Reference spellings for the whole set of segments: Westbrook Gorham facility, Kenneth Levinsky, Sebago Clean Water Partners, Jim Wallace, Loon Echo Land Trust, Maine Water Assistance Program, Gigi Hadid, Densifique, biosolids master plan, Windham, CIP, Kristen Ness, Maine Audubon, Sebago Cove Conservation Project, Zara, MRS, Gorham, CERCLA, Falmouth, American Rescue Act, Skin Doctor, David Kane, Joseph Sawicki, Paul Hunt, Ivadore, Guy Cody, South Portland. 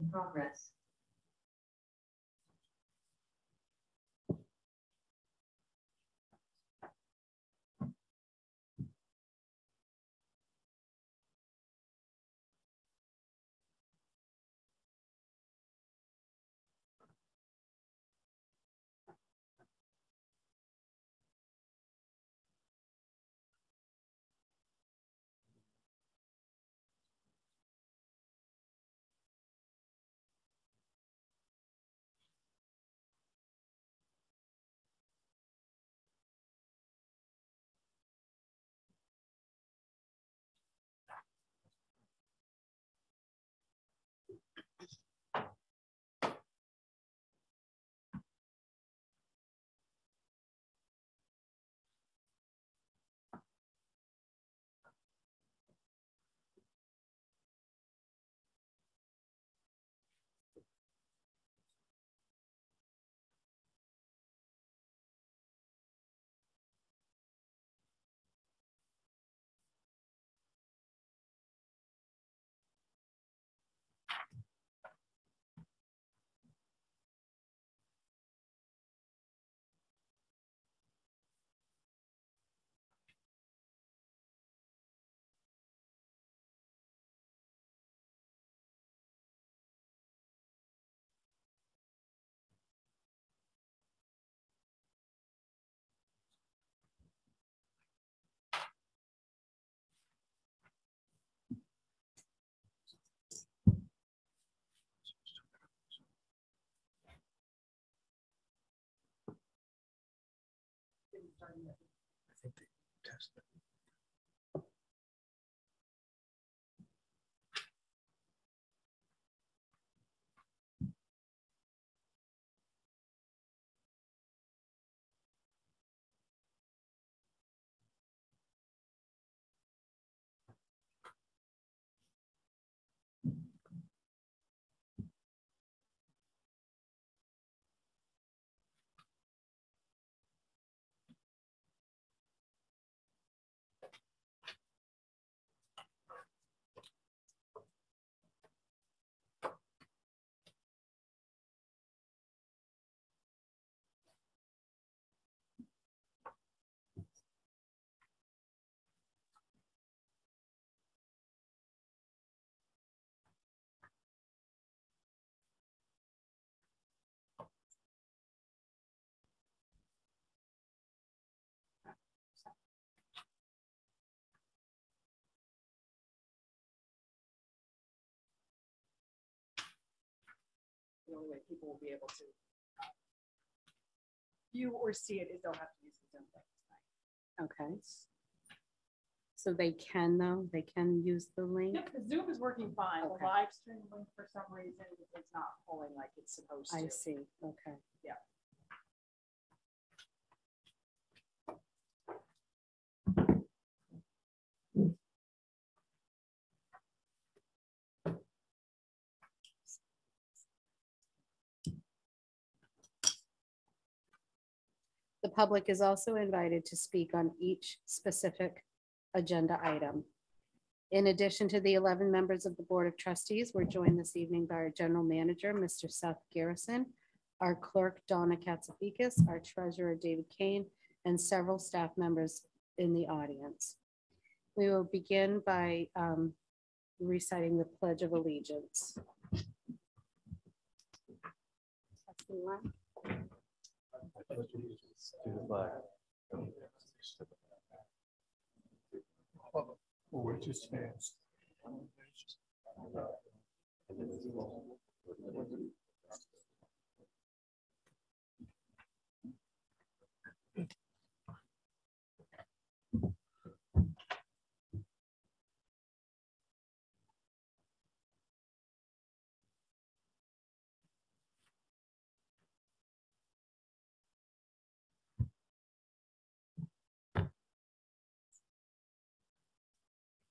in progress. I think they test it. The only way people will be able to view or see it is they'll have to use the Zoom link. Okay. So they can though? They can use the link? Yep, the Zoom is working fine. Okay. The live stream link for some reason is not pulling like it's supposed to. I see. Okay. Yeah. The public is also invited to speak on each specific agenda item. In addition to the 11 members of the Board of Trustees, we're joined this evening by our General Manager, Mr. Seth Garrison, our Clerk, Donna Katsafikas, our Treasurer, David Kane, and several staff members in the audience. We will begin by reciting the Pledge of Allegiance. To the flag which it stands,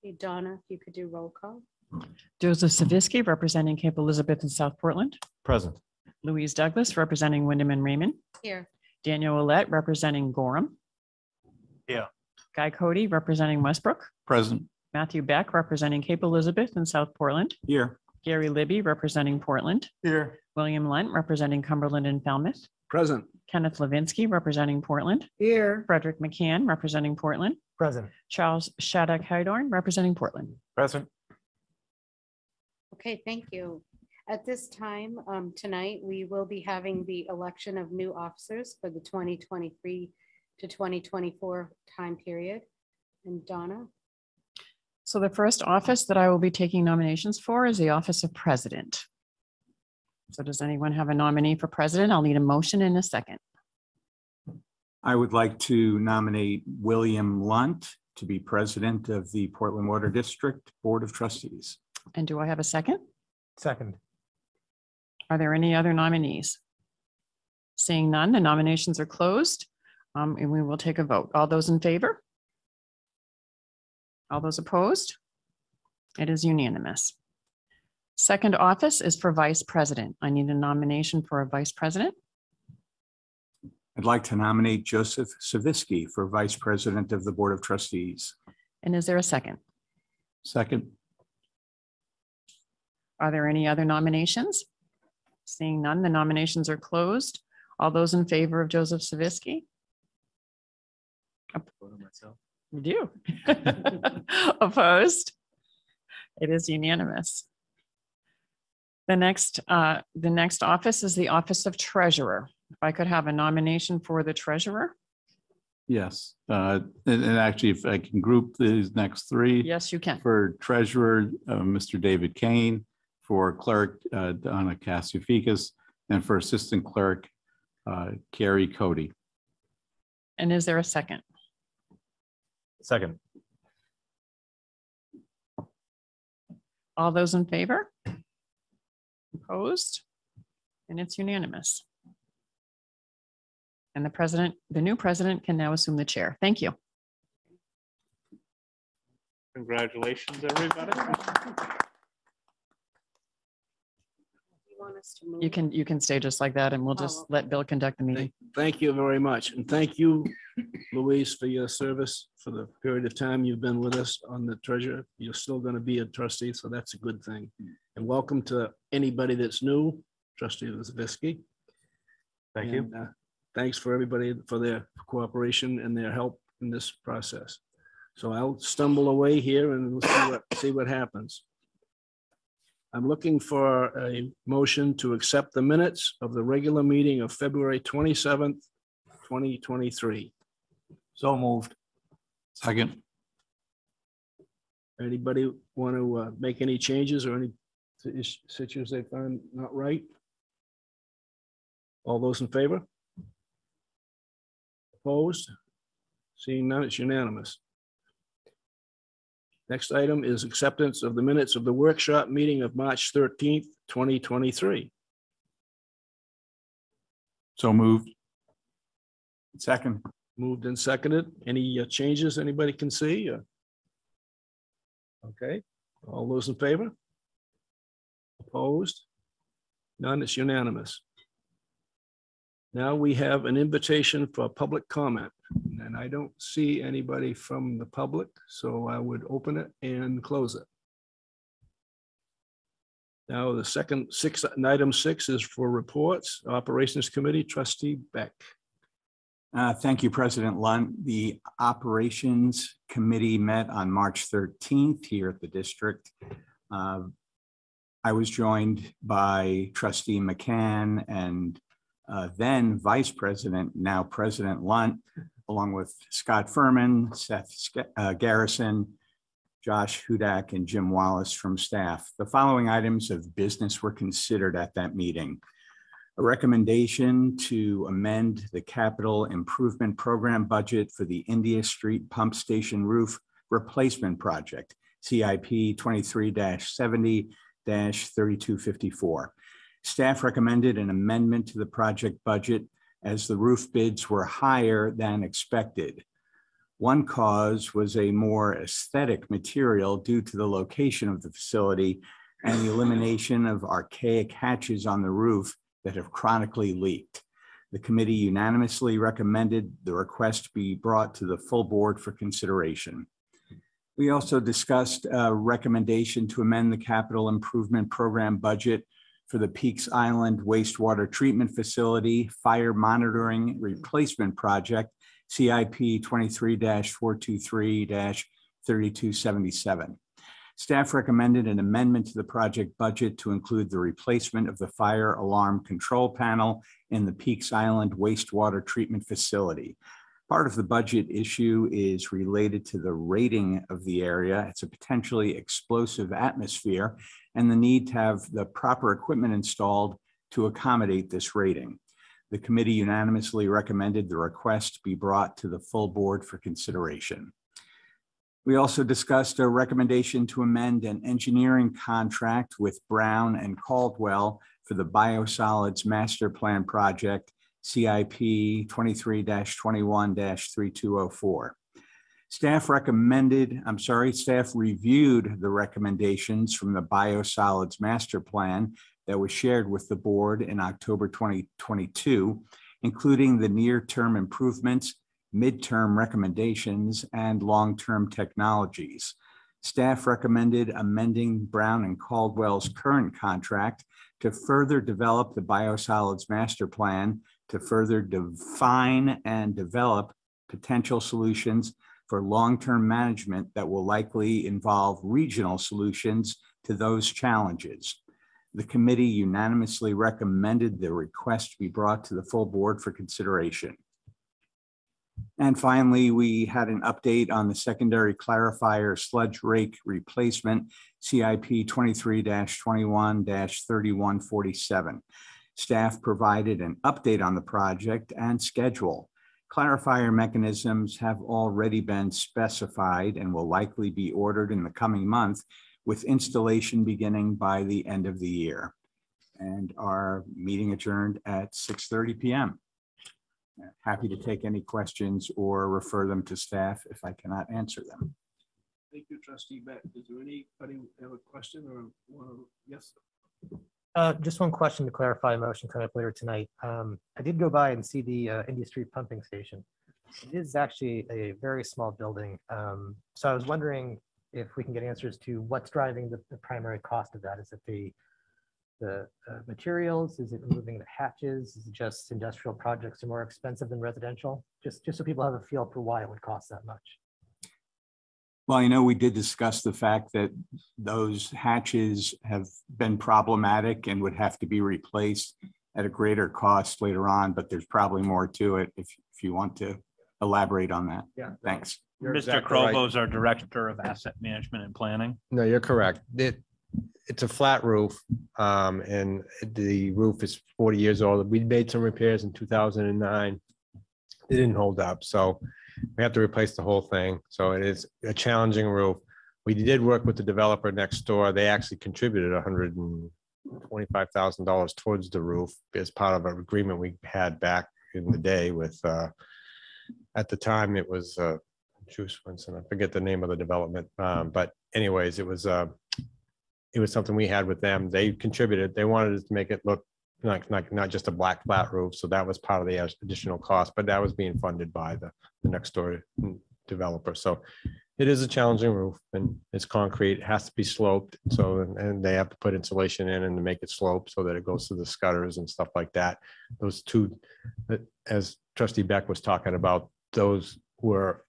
Hey, Donna, if you could do roll call. Joseph Sawicki, representing Cape Elizabeth and South Portland. Present. Louise Douglas, representing Windham and Raymond. Here. Daniel Ouellette, representing Gorham. Yeah. Guy Cody, representing Westbrook. Present. Matthew Beck, representing Cape Elizabeth and South Portland. Here. Gary Libby, representing Portland. Here. William Lunt, representing Cumberland and Falmouth. Present. Kenneth Levinsky, representing Portland. Here. Frederick McCann, representing Portland. Present. Charles Shattuck Hydorn, representing Portland. Present. Okay, thank you. At this time tonight, we will be having the election of new officers for the 2023 to 2024 time period. And Donna? So the first office that I will be taking nominations for is the office of president. So does anyone have a nominee for president? I'll need a motion in a second. I would like to nominate William Lunt to be president of the Portland Water District Board of Trustees. And do I have a second? Second. Are there any other nominees? Seeing none, the nominations are closed and we will take a vote. All those in favor? All those opposed? It is unanimous. Second office is for vice president. I need a nomination for a vice president. I'd like to nominate Joseph Sawicki for vice president of the Board of Trustees. And is there a second? Second. Are there any other nominations? Seeing none, the nominations are closed. All those in favor of Joseph Sawicki? You do. Opposed? It is unanimous. The next office is the office of treasurer. If I could have a nomination for the treasurer. Yes, and actually, if I can group these next three. Yes, you can. For treasurer, Mr. David Kane. For clerk, Donna Katsafikas, and for assistant clerk, Gary Cody. And is there a second? Second. All those in favor? Opposed? And it's unanimous. And the president, the new president, can now assume the chair. Thank you. Congratulations, everybody. You want us to move? You can stay just like that, and we'll just let Bill conduct the meeting. Thank you very much, and thank you, Louise, for your service for the period of time you've been with us on the treasurer. You're still going to be a trustee, so that's a good thing. And welcome to anybody that's new, Trustee Sawicki. Thank you. Thanks for everybody for their cooperation and their help in this process. So I'll stumble away here and we'll see what happens. I'm looking for a motion to accept the minutes of the regular meeting of February 27th, 2023. So moved. Second. Anybody want to make any changes or any issues they find not right? All those in favor? Opposed? Seeing none, it's unanimous. Next item is acceptance of the minutes of the workshop meeting of March 13th, 2023. So moved. Second. Moved and seconded. Any changes anybody can see? Okay. All those in favor? Opposed? None, it's unanimous. Now we have an invitation for public comment, and I don't see anybody from the public, so I would open it and close it. Now the item six is for reports. Operations Committee, Trustee Beck. Thank you, President Lunt. The Operations Committee met on March 13th here at the district. I was joined by Trustee McCann and then Vice President, now President Lunt, along with Scott Furman, Seth Garrison, Josh Hudak, and Jim Wallace from staff. The following items of business were considered at that meeting: a recommendation to amend the capital improvement program budget for the India Street Pump Station Roof Replacement Project, CIP 23-70-3254. Staff recommended an amendment to the project budget as the roof bids were higher than expected. One cause was a more aesthetic material due to the location of the facility and the elimination of archaic hatches on the roof that have chronically leaked. The committee unanimously recommended the request be brought to the full board for consideration. We also discussed a recommendation to amend the capital improvement program budget for the Peaks Island Wastewater Treatment Facility Fire Monitoring Replacement Project, CIP 23-423-3277. Staff recommended an amendment to the project budget to include the replacement of the fire alarm control panel in the Peaks Island Wastewater Treatment Facility. Part of the budget issue is related to the rating of the area. It's a potentially explosive atmosphere and the need to have the proper equipment installed to accommodate this rating. The committee unanimously recommended the request be brought to the full board for consideration. We also discussed a recommendation to amend an engineering contract with Brown and Caldwell for the Biosolids Master Plan project, CIP 23-21-3204. Staff reviewed the recommendations from the Biosolids Master Plan that was shared with the board in October 2022, including the near-term improvements, midterm recommendations, and long-term technologies. Staff recommended amending Brown and Caldwell's current contract to further develop the Biosolids Master Plan to further define and develop potential solutions for long-term management that will likely involve regional solutions to those challenges. The committee unanimously recommended the request be brought to the full board for consideration. And finally, we had an update on the secondary clarifier sludge rake replacement, CIP 23-21-3147. Staff provided an update on the project and schedule. Clarifier mechanisms have already been specified and will likely be ordered in the coming month, with installation beginning by the end of the year. And our meeting adjourned at 6:30 p.m. Happy to take any questions or refer them to staff if I cannot answer them. Thank you, Trustee Beck. Does anybody have a question or yes? Just one question to clarify a motion coming up later tonight. I did go by and see the India Street Pumping Station. It is actually a very small building. So I was wondering if we can get answers to what's driving the primary cost of that. Is it the materials? Is it removing the hatches? Is it just industrial projects are more expensive than residential? Just so people have a feel for why it would cost that much. Well, you know, we did discuss the fact that those hatches have been problematic and would have to be replaced at a greater cost later on, but there's probably more to it if you want to elaborate on that. Yeah, thanks. Mr. Exactly Krobo is our Director of Asset Management and Planning. No, you're correct. It's a flat roof, and the roof is 40 years old. We made some repairs in 2009. It didn't hold up, so we have to replace the whole thing. So it is a challenging roof. We did work with the developer next door. They actually contributed $125,000 towards the roof as part of an agreement we had back in the day with, at the time it was Juice Winston, I forget the name of the development, but anyways, it was something we had with them. They contributed. They wanted us to make it look not just a black flat roof, so that was part of the additional cost, but that was being funded by the next door developer. So it is a challenging roof, and it's concrete. It has to be sloped, so and they have to put insulation in and to make it slope so that it goes to the scudders and stuff like that. Those two, as Trustee Beck was talking about, those were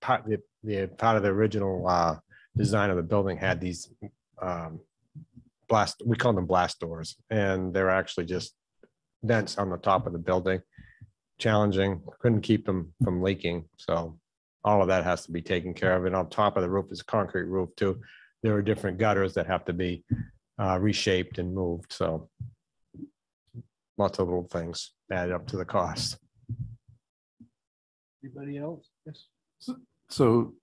part of the original design of the building had these we call them blast doors, and they're actually just vents on the top of the building. Challenging, couldn't keep them from leaking. So all of that has to be taken care of. And on top of the roof is a concrete roof too. There are different gutters that have to be reshaped and moved. So lots of little things added up to the cost. Anybody else? Yes. So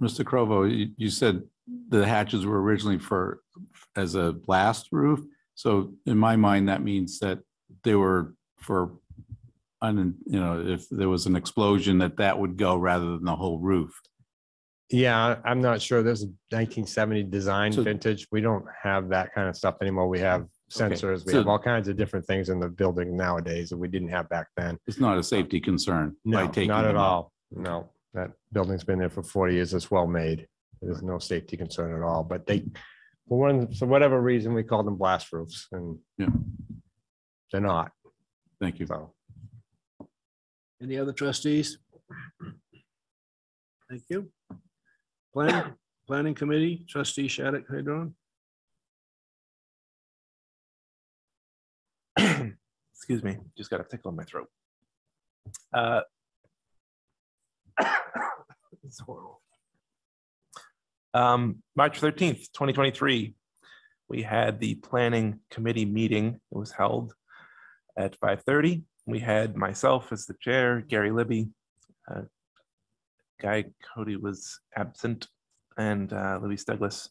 Mr. Krobo, you said the hatches were originally for as a blast roof. So in my mind, that means that they were for, you know, if there was an explosion that would go rather than the whole roof. Yeah, I'm not sure. There's a 1970 design vintage. We don't have that kind of stuff anymore. We have sensors. Okay. We have all kinds of different things in the building nowadays that we didn't have back then. It's not a safety concern. No, not at all. No, that building's been there for 40 years. It's well made. There's no safety concern at all, but they, for whatever reason, we call them blast roofs, and yeah, they're not. Thank you. So. Any other trustees? Thank you. Planning committee, trustee Shattuck, how you doing? Excuse me, just got a tickle in my throat. It's horrible. March 13th, 2023, we had the planning committee meeting. It was held at 5:30. We had myself as the chair, Gary Libby, Guy Cody was absent, and Louise Douglas,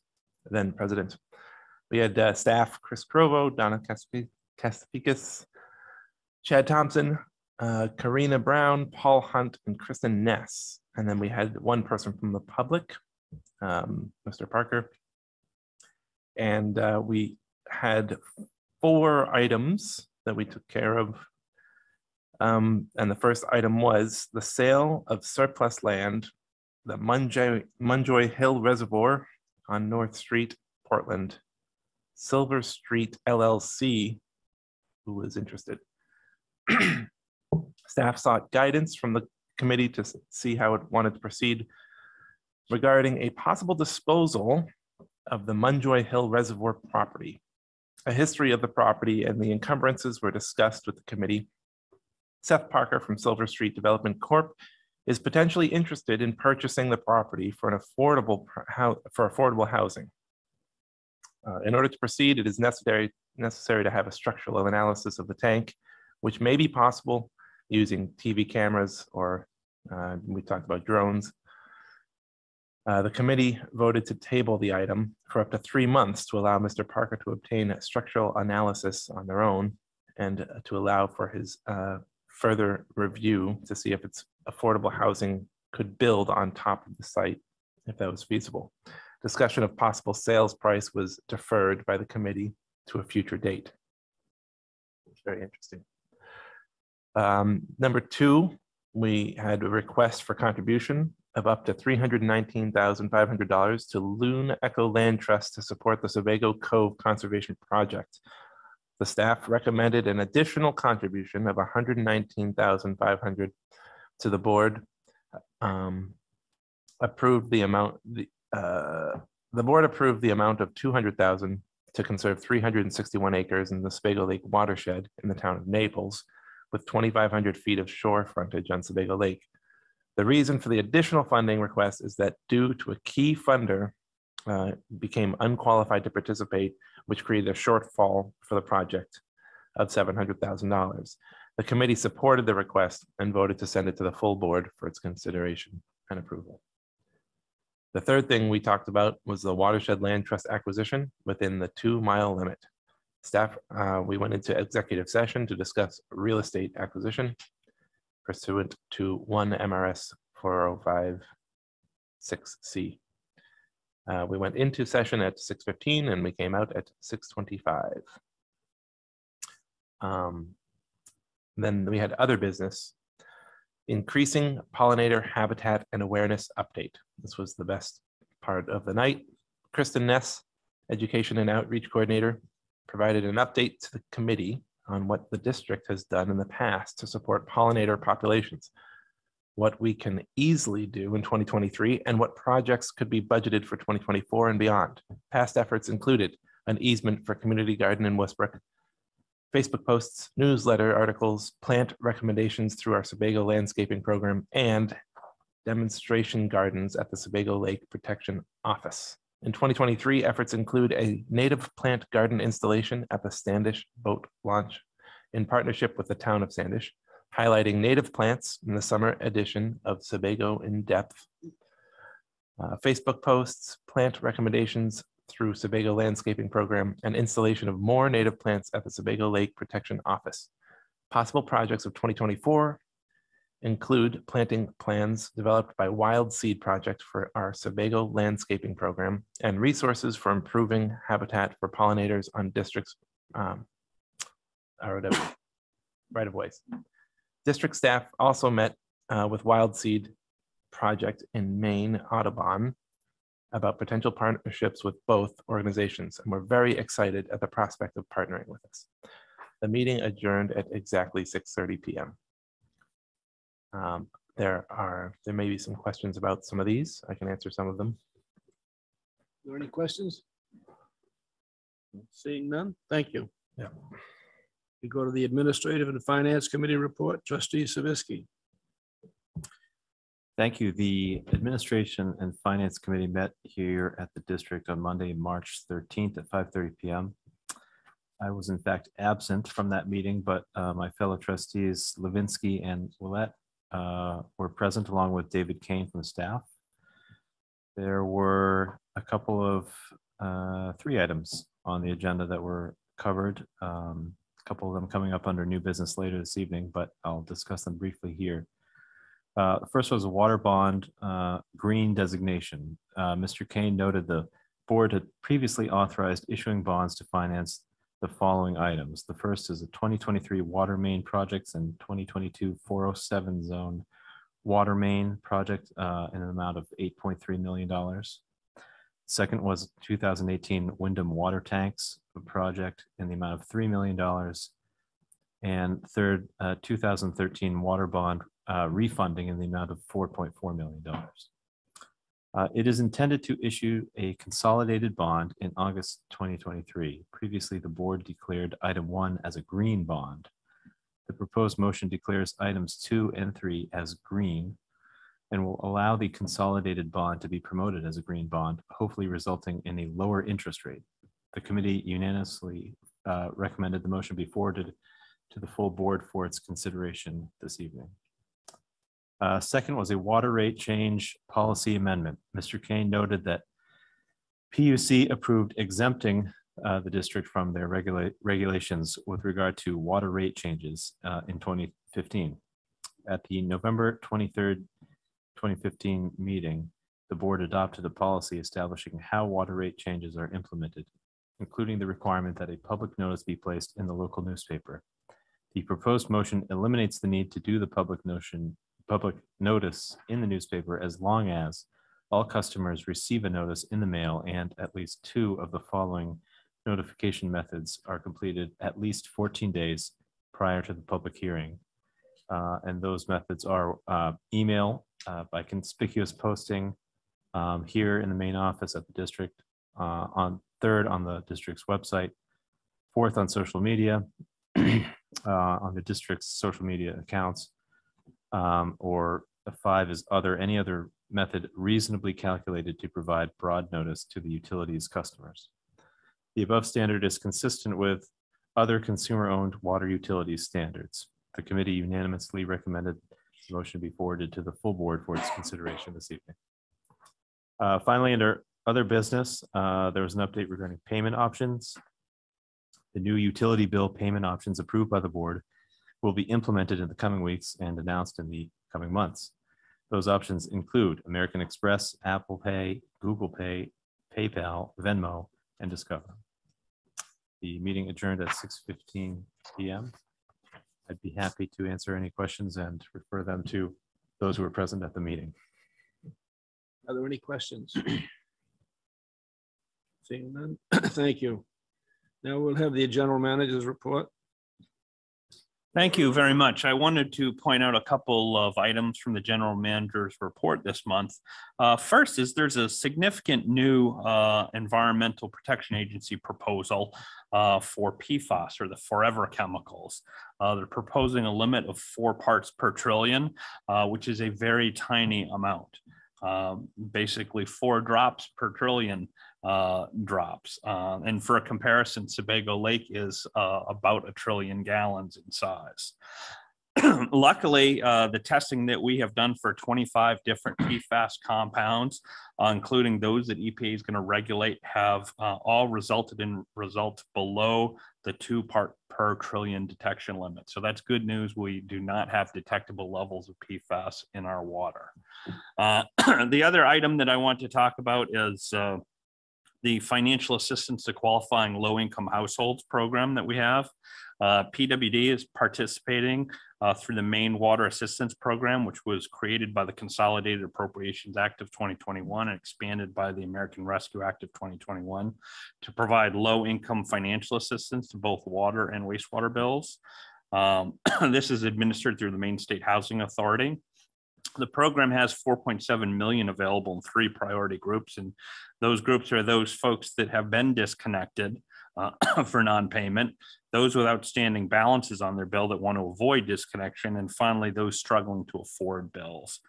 then president. We had staff Chris Crovo, Donna Katsafikas, Chad Thompson, Karina Brown, Paul Hunt, and Kristen Ness. And then we had one person from the public, Mr. Parker. And we had 4 items that we took care of. And the first item was the sale of surplus land, the Munjoy Hill Reservoir on North Street, Portland. Silver Street LLC, who was interested. Staff sought guidance from the committee to see how it wanted to proceed regarding a possible disposal of the Munjoy Hill Reservoir property. A history of the property and the encumbrances were discussed with the committee. Seth Parker from Silver Street Development Corp is potentially interested in purchasing the property for affordable housing. In order to proceed, it is necessary to have a structural analysis of the tank, which may be possible using TV cameras or we talked about drones. The committee voted to table the item for up to 3 months to allow Mr. Parker to obtain a structural analysis on their own and to allow for his further review to see if it's affordable housing could build on top of the site, if that was feasible. Discussion of possible sales price was deferred by the committee to a future date. Very interesting. Number 2, we had a request for contribution of up to $319,500 to Loon Echo Land Trust to support the Sebago Cove Conservation Project. The staff recommended an additional contribution of $119,500 to the board. The board approved the amount of $200,000 to conserve 361 acres in the Sebago Lake watershed in the town of Naples, with 2,500 feet of shore frontage on Sebago Lake. The reason for the additional funding request is that due to a key funder became unqualified to participate, which created a shortfall for the project of $700,000. The committee supported the request and voted to send it to the full board for its consideration and approval. The third thing we talked about was the Watershed Land Trust acquisition within the 2-mile limit. Staff, we went into executive session to discuss real estate acquisition pursuant to 1 MRS 4056C. We went into session at 6:15 and we came out at 6:25. Then we had other business. Increasing pollinator habitat and awareness update. This was the best part of the night. Kristen Ness, Education and Outreach Coordinator, provided an update to the committee on what the district has done in the past to support pollinator populations, what we can easily do in 2023, and what projects could be budgeted for 2024 and beyond. Past efforts included an easement for community garden in Westbrook, Facebook posts, newsletter articles, plant recommendations through our Sebago landscaping program, and demonstration gardens at the Sebago Lake Protection Office. In 2023, efforts include a native plant garden installation at the Standish boat launch in partnership with the town of Standish, highlighting native plants in the summer edition of Sebago in Depth. Facebook posts, plant recommendations, through Sebago landscaping program and installation of more native plants at the Sebago Lake Protection Office. Possible projects of 2024 include planting plans developed by Wild Seed Project for our Sebago landscaping program and resources for improving habitat for pollinators on district's right-of-ways. District staff also met with Wild Seed Project in Maine, Audubon, about potential partnerships with both organizations, and we're very excited at the prospect of partnering with us. The meeting adjourned at exactly 6:30 p.m. There may be some questions about some of these. I can answer some of them. Are there any questions? Seeing none, thank you. Yeah. We go to the Administrative and Finance Committee report. Trustee Sawicki. Thank you. The Administration and Finance Committee met here at the district on Monday, March 13th at 5:30 p.m. I was in fact absent from that meeting, but my fellow trustees Levinsky and Ouellette were present, along with David Kane from staff. There were a couple of three items on the agenda that were covered. A couple of them coming up under new business later this evening, but I'll discuss them briefly here. The first was a water bond green designation. Mr. Kane noted the board had previously authorized issuing bonds to finance the following items. The first is a 2023 water main projects and 2022 407 zone water main project in an amount of $8.3 million. Second was 2018 Windham water tanks project in the amount of $3 million. And third, 2013 water bond refunding in the amount of $4.4 million. It is intended to issue a consolidated bond in August 2023. Previously, the board declared item 1 as a green bond. The proposed motion declares items 2 and 3 as green and will allow the consolidated bond to be promoted as a green bond, hopefully resulting in a lower interest rate. The committee unanimously recommended the motion be forwarded to the full board for its consideration this evening. Second was a water rate change policy amendment. Mr. Kane noted that PUC approved exempting the district from their regulations with regard to water rate changes in 2015. At the November 23rd, 2015 meeting, the board adopted a policy establishing how water rate changes are implemented, including the requirement that a public notice be placed in the local newspaper. The proposed motion eliminates the need to do the public notice in the newspaper as long as all customers receive a notice in the mail and at least 2 of the following notification methods are completed at least 14 days prior to the public hearing. And those methods are email by conspicuous posting here in the main office at the district, third on the district's website, fourth on social media, on the district's social media accounts, or 5 is any other method reasonably calculated to provide broad notice to the utility's customers. The above standard is consistent with other consumer-owned water utilities standards. The committee unanimously recommended the motion be forwarded to the full board for its consideration this evening. Finally, under other business, there was an update regarding payment options. The new utility bill payment options approved by the board will be implemented in the coming weeks and announced in the coming months. Those options include American Express, Apple Pay, Google Pay, PayPal, Venmo, and Discover. The meeting adjourned at 6:15 p.m. I'd be happy to answer any questions and refer them to those who were present at the meeting. Are there any questions? Seeing none, thank you. Now we'll have the General Manager's report. Thank you very much. I wanted to point out a couple of items from the General Manager's report this month. First is there's a significant new Environmental Protection Agency proposal for PFAS, or the forever chemicals. They're proposing a limit of 4 parts per trillion, which is a very tiny amount. Basically 4 drops per trillion drops. And for a comparison, Sebago Lake is about 1 trillion gallons in size. Luckily, the testing that we have done for 25 different PFAS compounds, including those that EPA is going to regulate, have all resulted in results below the 2 part per trillion detection limit. So that's good news. We do not have detectable levels of PFAS in our water. The other item that I want to talk about is the financial assistance to qualifying low-income households program that we have. PWD is participating through the Maine Water Assistance Program, which was created by the Consolidated Appropriations Act of 2021 and expanded by the American Rescue Act of 2021 to provide low-income financial assistance to both water and wastewater bills. This is administered through the Maine State Housing Authority. The program has 4.7 million available in three priority groups, and those groups are those folks that have been disconnected for non-payment, those with outstanding balances on their bill that want to avoid disconnection, and finally, those struggling to afford bills.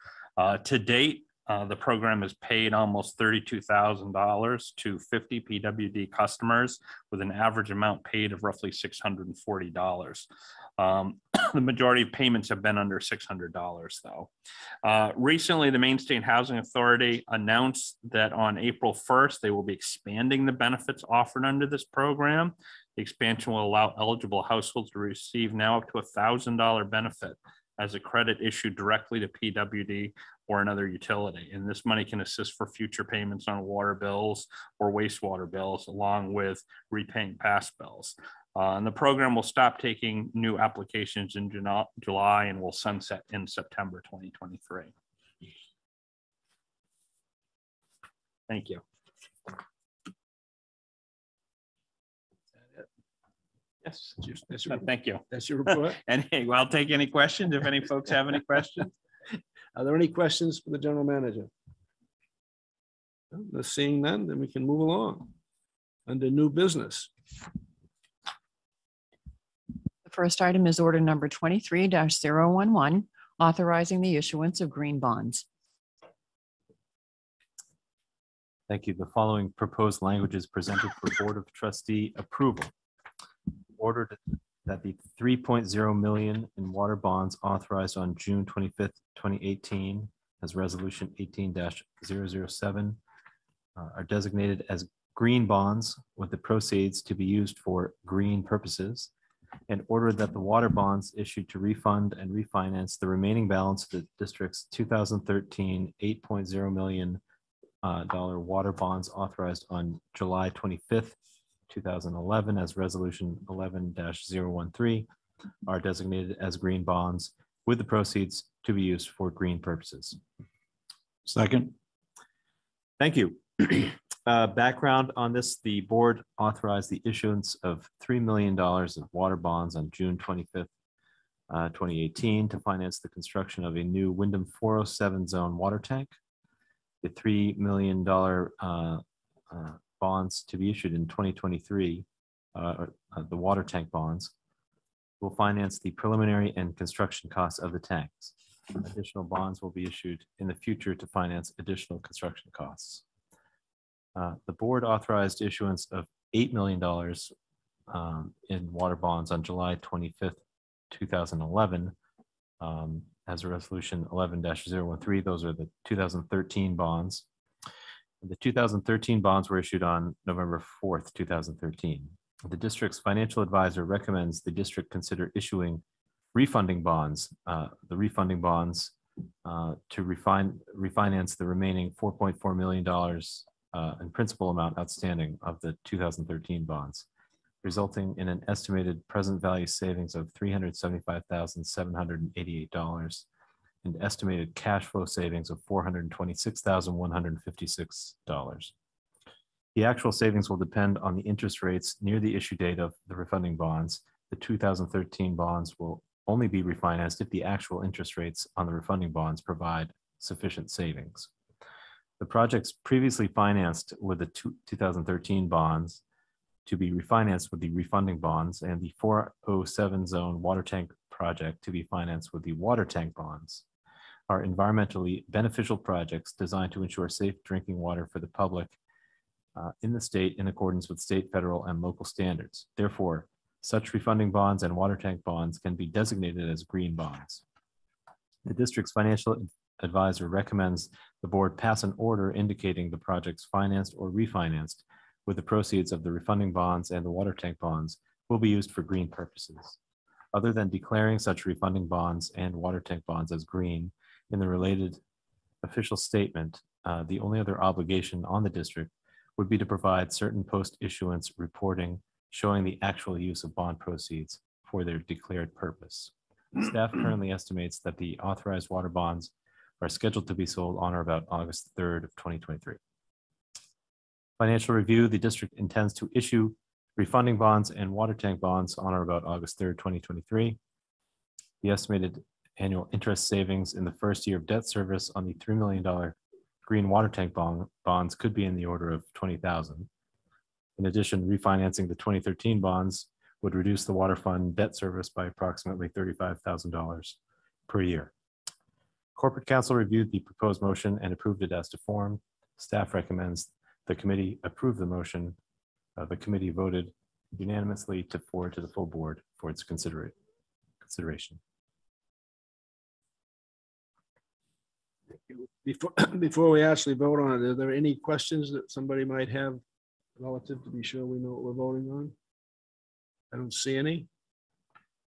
To date, the program has paid almost $32,000 to 50 PWD customers with an average amount paid of roughly $640. The majority of payments have been under $600 though. Recently, the Maine State Housing Authority announced that on April 1st, they will be expanding the benefits offered under this program. The expansion will allow eligible households to receive now up to $1,000 benefit as a credit issued directly to PWD or another utility. And this money can assist for future payments on water bills or wastewater bills, along with repaying past bills. And the program will stop taking new applications in July and will sunset in September 2023. Thank you. Yes, that's your, thank you. That's your report. And hey, well, I'll take any questions if any folks have any questions. Are there any questions for the general manager? Well, seeing none, then we can move along. Under new business. The first item is order number 23-011, authorizing the issuance of green bonds. Thank you. The following proposed language is presented for Board of Trustee approval. Ordered that the 3.0 million in water bonds authorized on June 25th, 2018 as resolution 18-007 are designated as green bonds with the proceeds to be used for green purposes, and ordered that the water bonds issued to refund and refinance the remaining balance of the district's 2013 $8.0 million water bonds authorized on July 25th, 2011 as resolution 11-013 are designated as green bonds with the proceeds to be used for green purposes. Second. Thank you. Background on this: the board authorized the issuance of $3 million of water bonds on June 25th, 2018 to finance the construction of a new Windham 407 zone water tank. The $3 million bonds to be issued in 2023, the water tank bonds, will finance the preliminary and construction costs of the tanks. Additional bonds will be issued in the future to finance additional construction costs. The board authorized issuance of $8 million in water bonds on July 25th, 2011 as a resolution 11-013. Those are the 2013 bonds. The 2013 bonds were issued on November 4th, 2013. The district's financial advisor recommends the district consider issuing refunding bonds, to refinance the remaining $4.4 million in principal amount outstanding of the 2013 bonds, resulting in an estimated present value savings of $375,788. And estimated cash flow savings of $426,156. The actual savings will depend on the interest rates near the issue date of the refunding bonds. The 2013 bonds will only be refinanced if the actual interest rates on the refunding bonds provide sufficient savings. The projects previously financed with the 2013 bonds to be refinanced with the refunding bonds, and the 407 zone water tank project to be financed with the water tank bonds, are environmentally beneficial projects designed to ensure safe drinking water for the public in the state in accordance with state, federal, and local standards. Therefore, such refunding bonds and water tank bonds can be designated as green bonds. The district's financial advisor recommends the board pass an order indicating the projects financed or refinanced with the proceeds of the refunding bonds and the water tank bonds will be used for green purposes. Other than declaring such refunding bonds and water tank bonds as green in the related official statement, the only other obligation on the district would be to provide certain post-issuance reporting showing the actual use of bond proceeds for their declared purpose. Staff currently estimates that the authorized water bonds are scheduled to be sold on or about August 3rd of 2023. Financial review, the district intends to issue refunding bonds and water tank bonds on or about August 3rd, 2023. The estimated annual interest savings in the first year of debt service on the $3 million green water tank bonds could be in the order of $20,000. In addition, refinancing the 2013 bonds would reduce the water fund debt service by approximately $35,000 per year. Corporate Council reviewed the proposed motion and approved it as to form. Staff recommends the committee approve the motion. The committee voted unanimously to forward to the full board for its consideration. Thank you. Before we actually vote on it, are there any questions that somebody might have relative to be sure we know what we're voting on? I don't see any.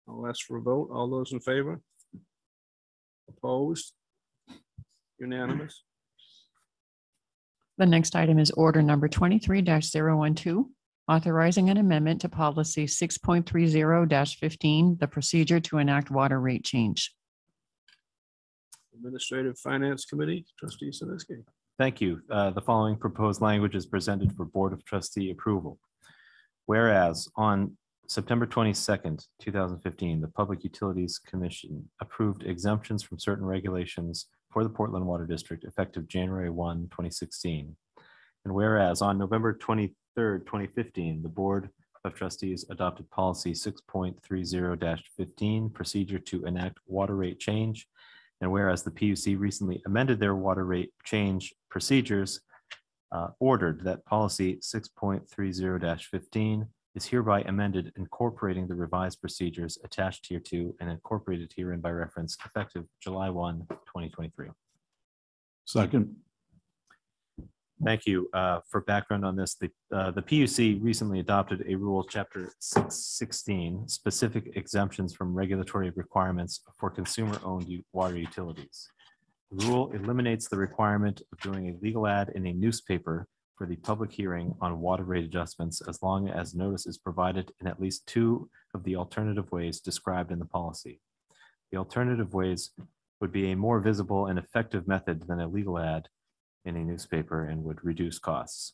I'll ask for a vote. All those in favor? Opposed? Unanimous. The next item is order number 23-012, authorizing an amendment to policy 6.30-15, the procedure to enact water rate change. Administrative Finance Committee, Trustee Sawicki. Thank you. The following proposed language is presented for Board of Trustee approval. Whereas on September 22nd, 2015, the Public Utilities Commission approved exemptions from certain regulations for the Portland Water District effective January 1, 2016. And whereas on November 23rd, 2015, the Board of Trustees adopted policy 6.30-15, procedure to enact water rate change. And whereas the PUC recently amended their water rate change procedures, ordered that policy 6.30-15 is hereby amended, incorporating the revised procedures attached hereto and incorporated herein by reference, effective July 1, 2023. Second. Thank you. For background on this, the PUC recently adopted a rule, Chapter 616, specific exemptions from regulatory requirements for consumer-owned water utilities. The rule eliminates the requirement of doing a legal ad in a newspaper for the public hearing on water rate adjustments as long as notice is provided in at least two of the alternative ways described in the policy. The alternative ways would be a more visible and effective method than a legal ad in a newspaper and would reduce costs.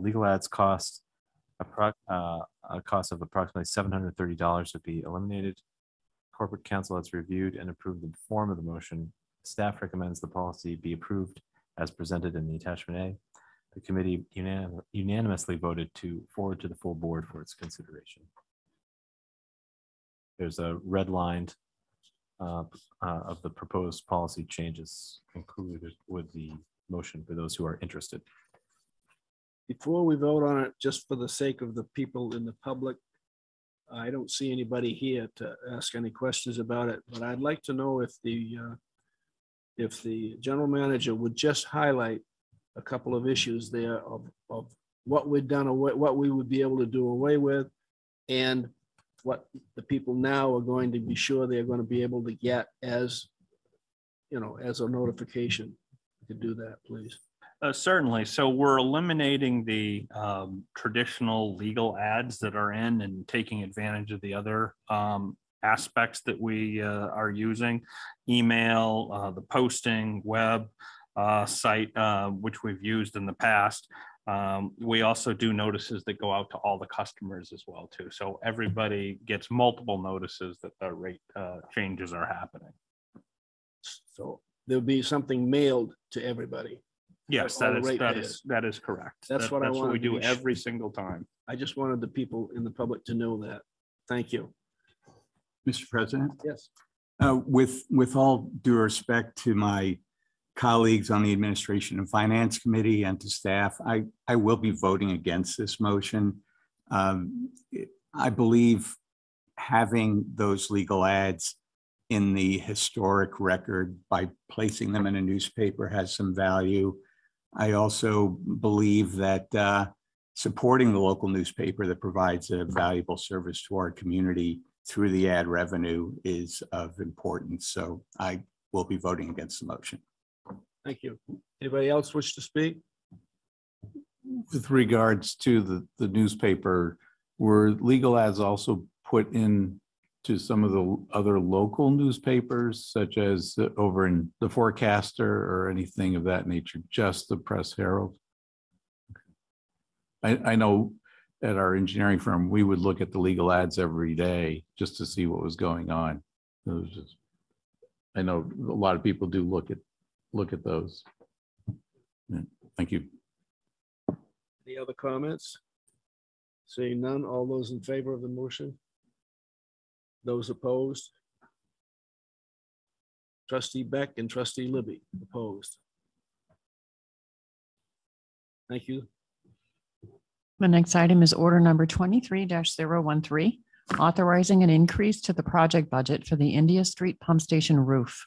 Legal ads cost a cost of approximately $730 would be eliminated. Corporate Council has reviewed and approved the form of the motion. Staff recommends the policy be approved as presented in the attachment A. The committee unanimously voted to forward to the full board for its consideration. There's a redlined of the proposed policy changes included with the motion for those who are interested. Before we vote on it, just for the sake of the people in the public, I don't see anybody here to ask any questions about it, but I'd like to know if the general manager would just highlight a couple of issues there of what we've done, what we would be able to do away with, and what the people now are going to be sure they're going to be able to get as, you know, as a notification. You could do that, please. Certainly. So we're eliminating the traditional legal ads that are in and taking advantage of the other aspects that we are using, email, the posting, web, site, which we've used in the past. We also do notices that go out to all the customers as well too. So everybody gets multiple notices that the rate changes are happening. So there'll be something mailed to everybody. Yes, that is correct. That's what we do every single time. I just wanted the people in the public to know that. Thank you. Mr. President? Yes. With all due respect to my colleagues on the Administration and Finance Committee and to staff, I will be voting against this motion. I believe having those legal ads in the historic record by placing them in a newspaper has some value. I also believe that supporting the local newspaper that provides a valuable service to our community through the ad revenue is of importance. So I will be voting against the motion. Thank you. Anybody else wish to speak? With regards to the newspaper, were legal ads also put in to some of the other local newspapers, such as over in the Forecaster or anything of that nature, just the Press Herald? I know at our engineering firm, we would look at the legal ads every day just to see what was going on. It was just, I know a lot of people do look at those. Yeah, thank you. Any other comments? Seeing none, all those in favor of the motion? Those opposed? Trustee Beck and Trustee Libby opposed. Thank you. The next item is order number 23-013, authorizing an increase to the project budget for the India Street Pump Station roof.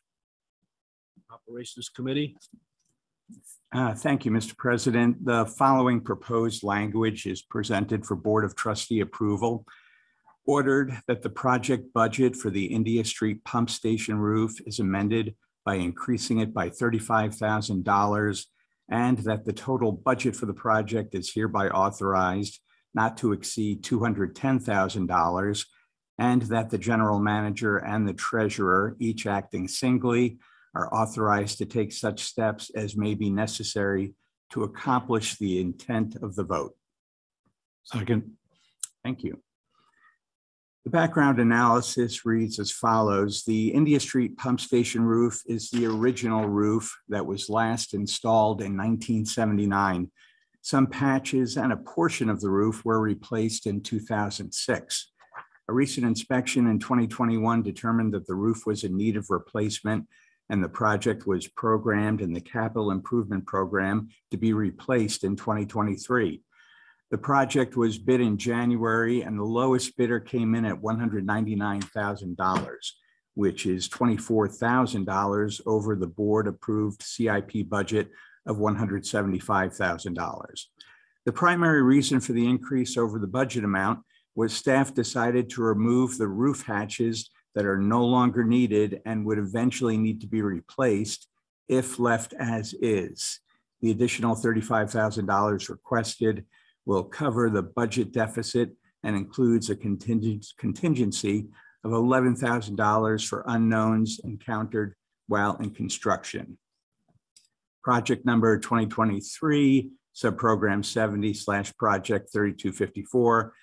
Operations Committee. Thank you, Mr. President. The following proposed language is presented for Board of Trustee approval. Ordered that the project budget for the India Street Pump Station roof is amended by increasing it by $35,000, and that the total budget for the project is hereby authorized not to exceed $210,000, and that the general manager and the treasurer, each acting singly, are authorized to take such steps as may be necessary to accomplish the intent of the vote. Second. Thank you. The background analysis reads as follows. The India Street Pump Station roof is the original roof that was last installed in 1979. Some patches and a portion of the roof were replaced in 2006. A recent inspection in 2021 determined that the roof was in need of replacement, and the project was programmed in the capital improvement program to be replaced in 2023. The project was bid in January, and the lowest bidder came in at $199,000, which is $24,000 over the board approved CIP budget of $175,000. The primary reason for the increase over the budget amount was staff decided to remove the roof hatches that are no longer needed and would eventually need to be replaced if left as is. The additional $35,000 requested will cover the budget deficit and includes a contingency of $11,000 for unknowns encountered while in construction. Project number 2023, subprogram 70/project 3254,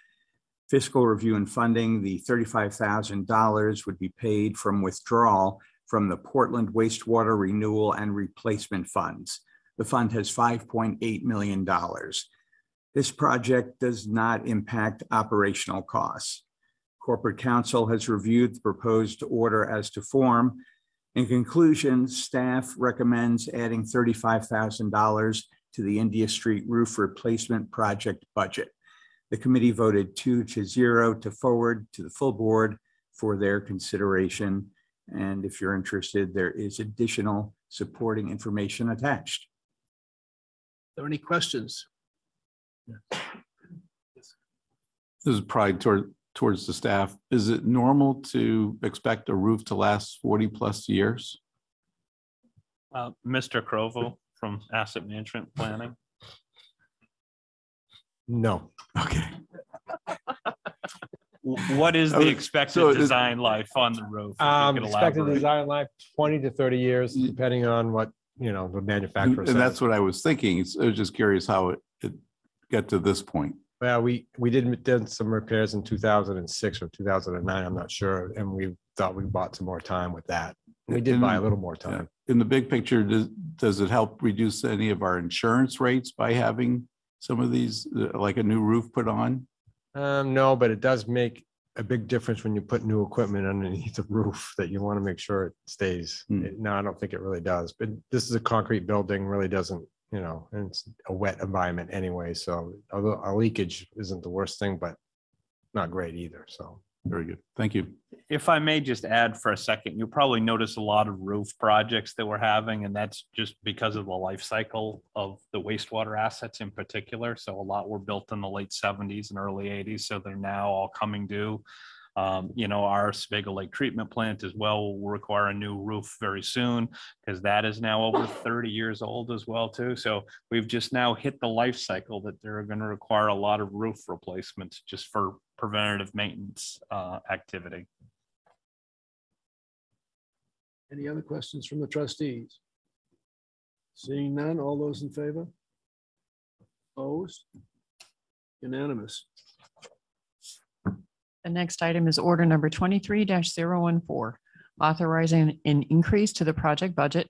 fiscal review and funding. The $35,000 would be paid from withdrawal from the Portland Wastewater Renewal and Replacement Funds. The fund has $5.8 million. This project does not impact operational costs. Corporate counsel has reviewed the proposed order as to form. In conclusion, staff recommends adding $35,000 to the India Street Roof Replacement Project budget. The committee voted 2-0 to forward to the full board for their consideration. And if you're interested, there is additional supporting information attached. Are there any questions? Yeah. This is probably towards the staff. Is it normal to expect a roof to last 40 plus years? Mr. Crovel from Asset Management Planning. No. Okay. What is the expected design life on the roof? Expected design life 20 to 30 years, depending on what, you know, the manufacturer says. And that's what I was thinking. I was just curious how it got to this point. Well, we did some repairs in 2006 or 2009, I'm not sure, and we thought we bought some more time with that. We did buy a little more time. Yeah. In the big picture, does it help reduce any of our insurance rates by having some of these, like a new roof put on? No, but it does make a big difference when you put new equipment underneath the roof that you want to make sure it stays. No, I don't think it really does. But this is a concrete building, really doesn't, you know, and it's a wet environment anyway. So although a leakage isn't the worst thing, but not great either. So very good. Thank you. If I may just add for a second, you'll probably notice a lot of roof projects that we're having, and that's just because of the life cycle of the wastewater assets in particular. So a lot were built in the late 70s and early 80s, so they're now all coming due. You know, our Sebago Lake treatment plant as well will require a new roof very soon, because that is now over 30 years old as well too. So we've just now hit the life cycle that they're going to require a lot of roof replacements just for preventative maintenance activity. Any other questions from the trustees? Seeing none, all those in favor? Opposed? Unanimous. The next item is order number 23-014, authorizing an increase to the project budget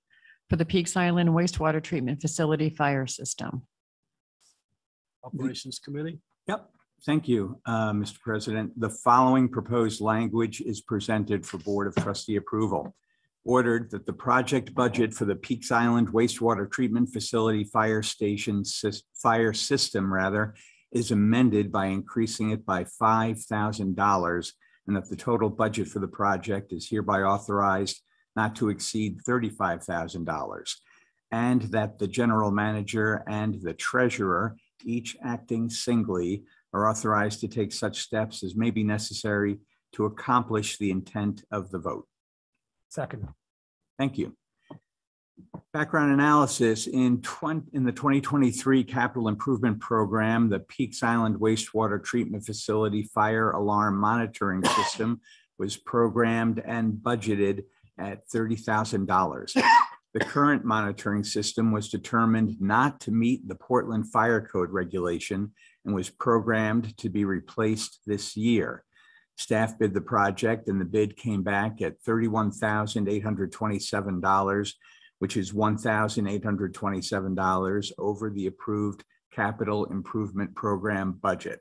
for the Peaks Island Wastewater Treatment Facility fire system. Operations Committee. Yep. Thank you, Mr. President. The following proposed language is presented for Board of Trustee approval. Ordered that the project budget for the Peaks Island Wastewater Treatment Facility fire system is amended by increasing it by $5,000, and that the total budget for the project is hereby authorized not to exceed $35,000, and that the general manager and the treasurer, each acting singly, are authorized to take such steps as may be necessary to accomplish the intent of the vote. Second. Thank you. Background analysis. In the 2023 Capital Improvement Program, the Peaks Island Wastewater Treatment Facility Fire Alarm Monitoring System was programmed and budgeted at $30,000. The current monitoring system was determined not to meet the Portland Fire Code regulation and was programmed to be replaced this year. Staff bid the project, and the bid came back at $31,827, which is $1,827 over the approved Capital Improvement Program budget.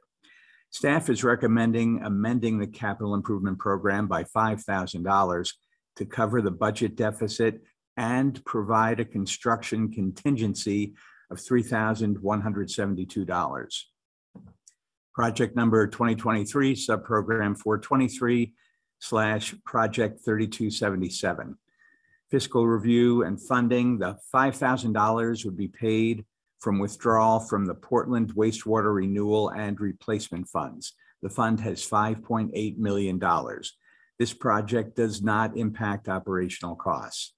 Staff is recommending amending the Capital Improvement Program by $5,000 to cover the budget deficit and provide a construction contingency of $3,172. Project number 2023, subprogram 423/project 3277. Fiscal review and funding. The $5,000 would be paid from withdrawal from the Portland Wastewater Renewal and Replacement Funds. The fund has $5.8 million. This project does not impact operational costs.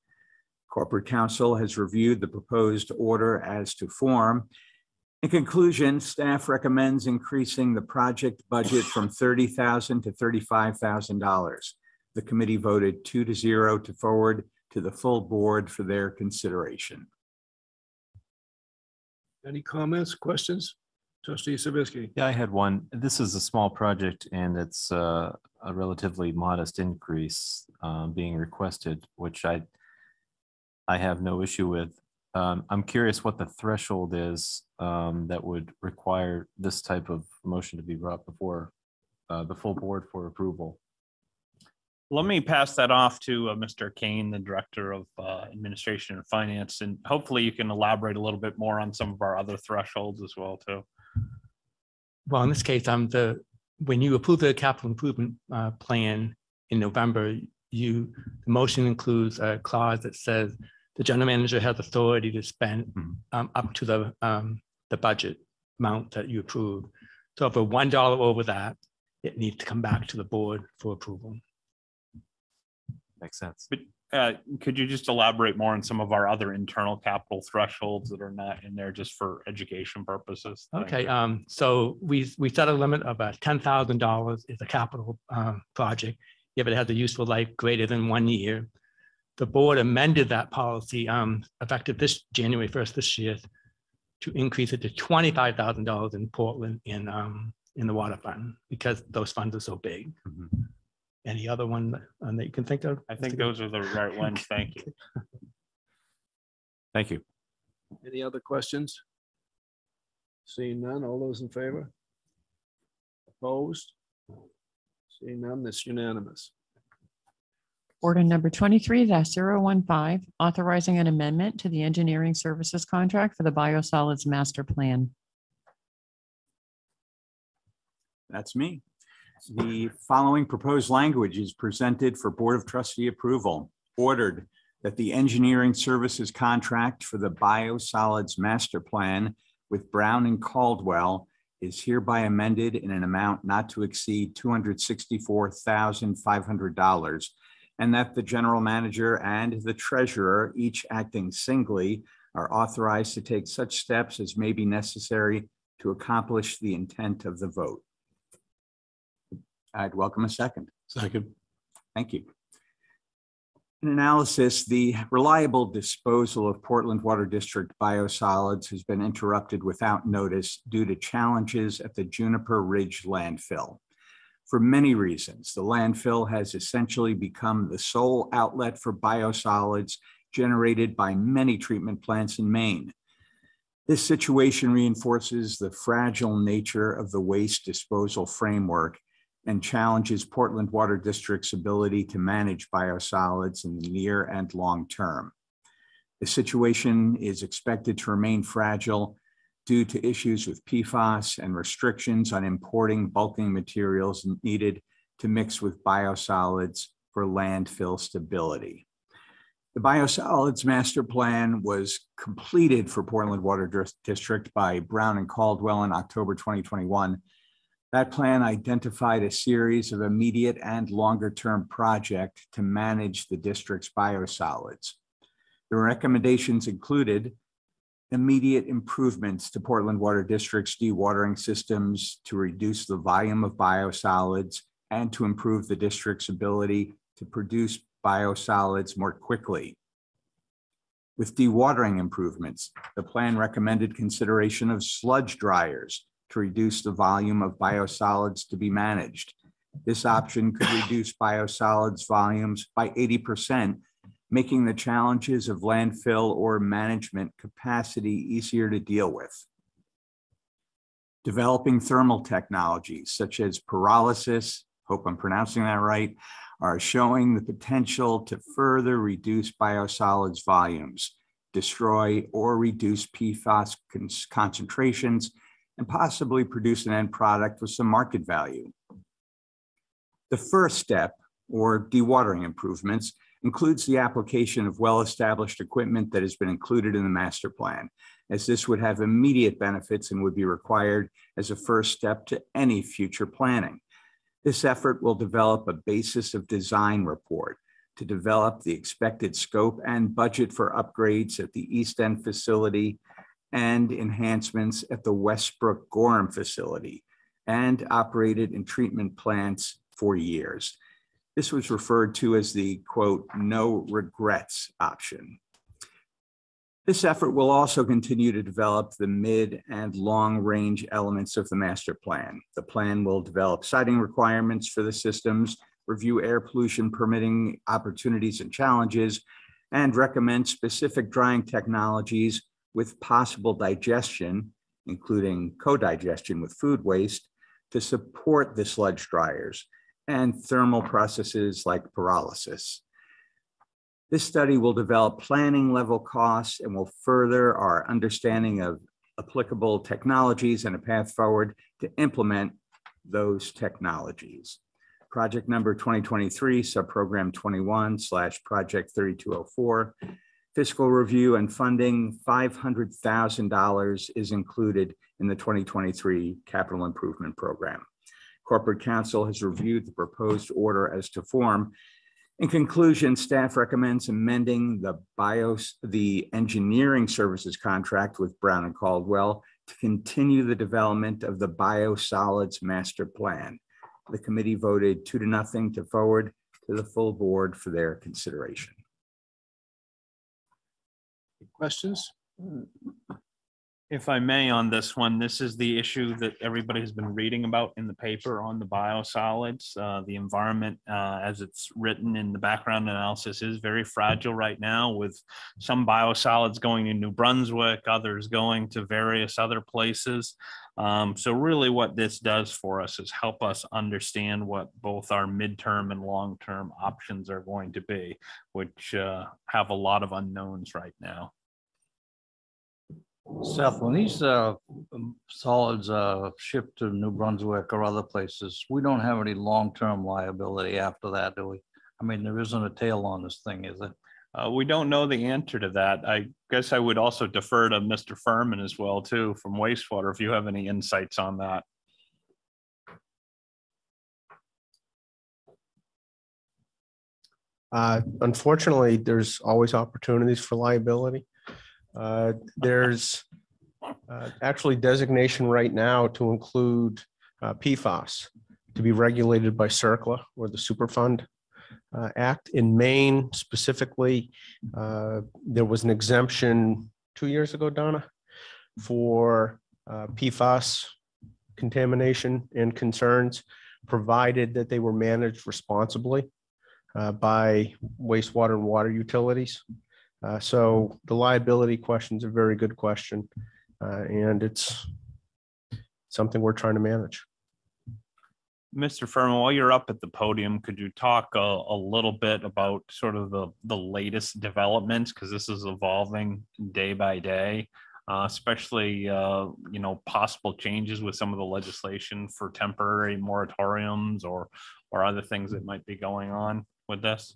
Corporate counsel has reviewed the proposed order as to form. In conclusion, staff recommends increasing the project budget from $30,000 to $35,000. The committee voted 2-0 to forward to the full board for their consideration. Any comments, questions? Trustee Sawicki. Yeah, I had one. This is a small project, and it's a relatively modest increase being requested, which I have no issue with. I'm curious what the threshold is that would require this type of motion to be brought before the full board for approval. Let me pass that off to Mr. Kane, the Director of Administration and Finance, and hopefully you can elaborate a little bit more on some of our other thresholds as well, too. Well, in this case, when you approve the capital improvement plan in November, the motion includes a clause that says the general manager has authority to spend up to the budget amount that you approve. So if we're $1 over that, it needs to come back to the board for approval. Makes sense. But could you just elaborate more on some of our other internal capital thresholds that are not in there just for education purposes? Okay. So we set a limit of $10,000 is a capital project if it has a useful life greater than 1 year. The board amended that policy effective this January 1st this year to increase it to $25,000 in Portland in the water fund because those funds are so big. Mm-hmm. Any other one that you can think of? I think those are the right ones. Thank you. Thank you. Any other questions? Seeing none, all those in favor? Opposed? Seeing none, that's unanimous. Order number 23-015, authorizing an amendment to the engineering services contract for the biosolids master plan. That's me. The following proposed language is presented for Board of Trustee approval. Ordered that the engineering services contract for the biosolids master plan with Brown and Caldwell is hereby amended in an amount not to exceed $264,500, and that the general manager and the treasurer, each acting singly, are authorized to take such steps as may be necessary to accomplish the intent of the vote. I'd welcome a second. Second. Thank you. analysis, the reliable disposal of Portland Water District biosolids has been interrupted without notice due to challenges at the Juniper Ridge landfill. For many reasons, the landfill has essentially become the sole outlet for biosolids generated by many treatment plants in Maine. This situation reinforces the fragile nature of the waste disposal framework and challenges Portland Water District's ability to manage biosolids in the near and long term. The situation is expected to remain fragile due to issues with PFAS and restrictions on importing bulking materials needed to mix with biosolids for landfill stability. The biosolids master plan was completed for Portland Water District by Brown and Caldwell in October 2021. That plan identified a series of immediate and longer-term projects to manage the district's biosolids. The recommendations included immediate improvements to Portland Water District's dewatering systems to reduce the volume of biosolids and to improve the district's ability to produce biosolids more quickly. With dewatering improvements, the plan recommended consideration of sludge dryers to reduce the volume of biosolids to be managed. This option could reduce biosolids volumes by 80%, making the challenges of landfill or management capacity easier to deal with. Developing thermal technologies such as pyrolysis, hope I'm pronouncing that right, are showing the potential to further reduce biosolids volumes, destroy or reduce PFAS concentrations, and possibly produce an end product with some market value. The first step, or dewatering improvements, includes the application of well-established equipment that has been included in the master plan, as this would have immediate benefits and would be required as a first step to any future planning. This effort will develop a basis of design report to develop the expected scope and budget for upgrades at the East End facility and enhancements at the Westbrook Gorham facility, and operated in treatment plants for years. This was referred to as the, quote, no regrets option. This effort will also continue to develop the mid and long range elements of the master plan. The plan will develop siting requirements for the systems, review air pollution permitting opportunities and challenges, and recommend specific drying technologies with possible digestion, including co-digestion with food waste, to support the sludge dryers and thermal processes like pyrolysis. This study will develop planning level costs and will further our understanding of applicable technologies and a path forward to implement those technologies. Project number 2023, subprogram 21/project 3204, fiscal review and funding, $500,000 is included in the 2023 capital improvement program. Corporate counsel has reviewed the proposed order as to form. In conclusion, staff recommends amending the engineering services contract with Brown and Caldwell to continue the development of the biosolids master plan. The committee voted 2-0 to forward to the full board for their consideration. Questions? If I may, on this one, this is the issue that everybody has been reading about in the paper on the biosolids. The environment, as it's written in the background analysis, is very fragile right now, with some biosolids going to New Brunswick, others going to various other places. So really what this does for us is help us understand what both our midterm and long-term options are going to be, which have a lot of unknowns right now. Seth, when these solids shipped to New Brunswick or other places, we don't have any long-term liability after that, do we? I mean, there isn't a tail on this thing, is there? We don't know the answer to that. I guess I would also defer to Mr. Furman as well, too, from wastewater, if you have any insights on that. Unfortunately, there's always opportunities for liability. There's actually designation right now to include PFAS to be regulated by CERCLA or the Superfund. Act in Maine specifically. There was an exemption 2 years ago, Donna, for PFAS contamination and concerns, provided that they were managed responsibly by wastewater and water utilities. So the liability question is a very good question, and it's something we're trying to manage. Mr. Furman, while you're up at the podium, could you talk a little bit about sort of the latest developments, because this is evolving day by day, especially you know, possible changes with some of the legislation for temporary moratoriums or other things that might be going on with this?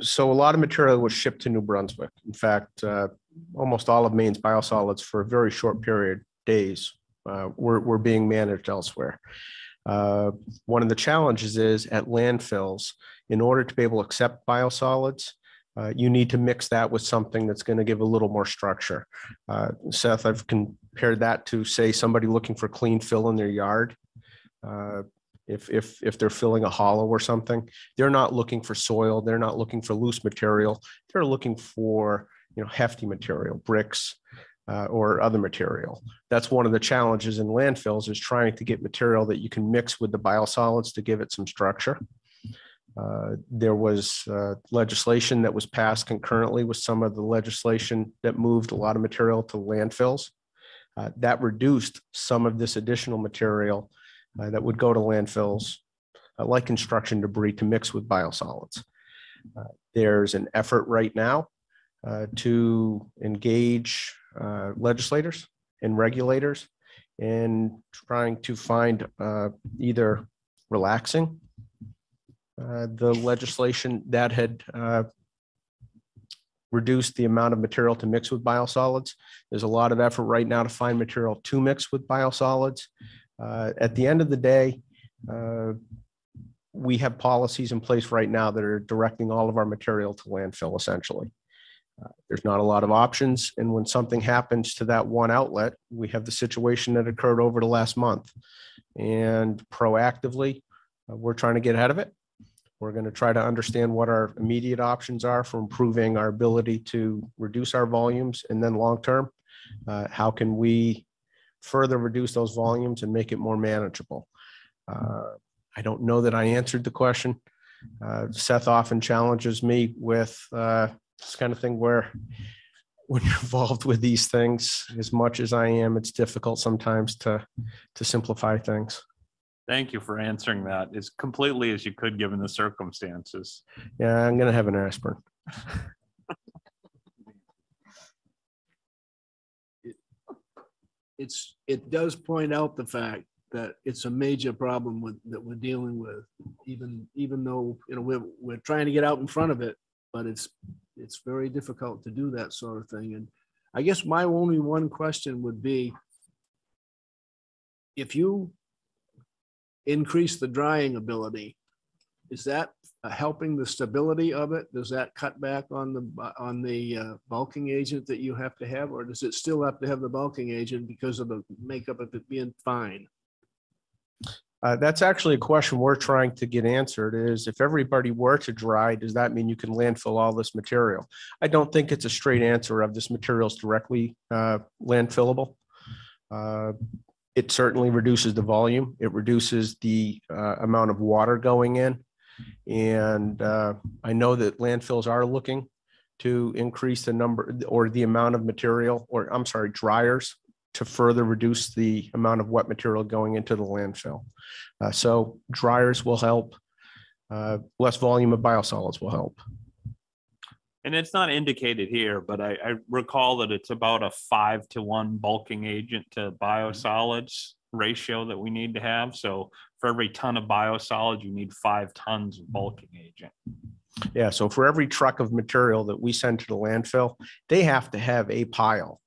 So a lot of material was shipped to New Brunswick. In fact, almost all of Maine's biosolids for a very short period, days, were being managed elsewhere. One of the challenges is at landfills, in order to be able to accept biosolids, you need to mix that with something that's going to give a little more structure. Seth, I've compared that to, say, somebody looking for clean fill in their yard. If they're filling a hollow or something, they're not looking for soil, they're not looking for loose material, they're looking for, you know, hefty material, bricks, or other material. That's one of the challenges in landfills, is trying to get material that you can mix with the biosolids to give it some structure. There was legislation that was passed concurrently with some of the legislation that moved a lot of material to landfills. That reduced some of this additional material that would go to landfills, like construction debris, to mix with biosolids. There's an effort right now to engage legislators and regulators in trying to find either relaxing the legislation that had reduced the amount of material to mix with biosolids. There's a lot of effort right now to find material to mix with biosolids. At the end of the day, we have policies in place right now that are directing all of our material to landfill, essentially. There's not a lot of options, and when something happens to that one outlet, we have the situation that occurred over the last month. And proactively, we're trying to get ahead of it. We're going to try to understand what our immediate options are for improving our ability to reduce our volumes, and then long term, how can we further reduce those volumes and make it more manageable. I don't know that I answered the question. Seth often challenges me with this kind of thing, where when you're involved with these things as much as I am, it's difficult sometimes to simplify things. Thank you for answering that as completely as you could, given the circumstances. Yeah, I'm going to have an aspirin. It does point out the fact that it's a major problem that we're dealing with, even though, you know, we're trying to get out in front of it, but it's very difficult to do that sort of thing. And I guess my only one question would be, if you increase the drying ability, is that helping the stability of it? Does that cut back on the bulking agent that you have to have, or does it still have to have the bulking agent because of the makeup of it being fine? That's actually a question we're trying to get answered, is if everybody were to dry, does that mean you can landfill all this material? I don't think it's a straight answer of this material is directly landfillable. It certainly reduces the volume. It reduces the amount of water going in. And I know that landfills are looking to increase the number or the amount of material, or I'm sorry, dryers, to further reduce the amount of wet material going into the landfill. So dryers will help. Less volume of biosolids will help. And it's not indicated here, but I recall that it's about a 5-to-1 bulking agent to biosolids ratio that we need to have. So for every ton of biosolids, you need 5 tons of bulking agent. Yeah, so for every truck of material that we send to the landfill, they have to have a pile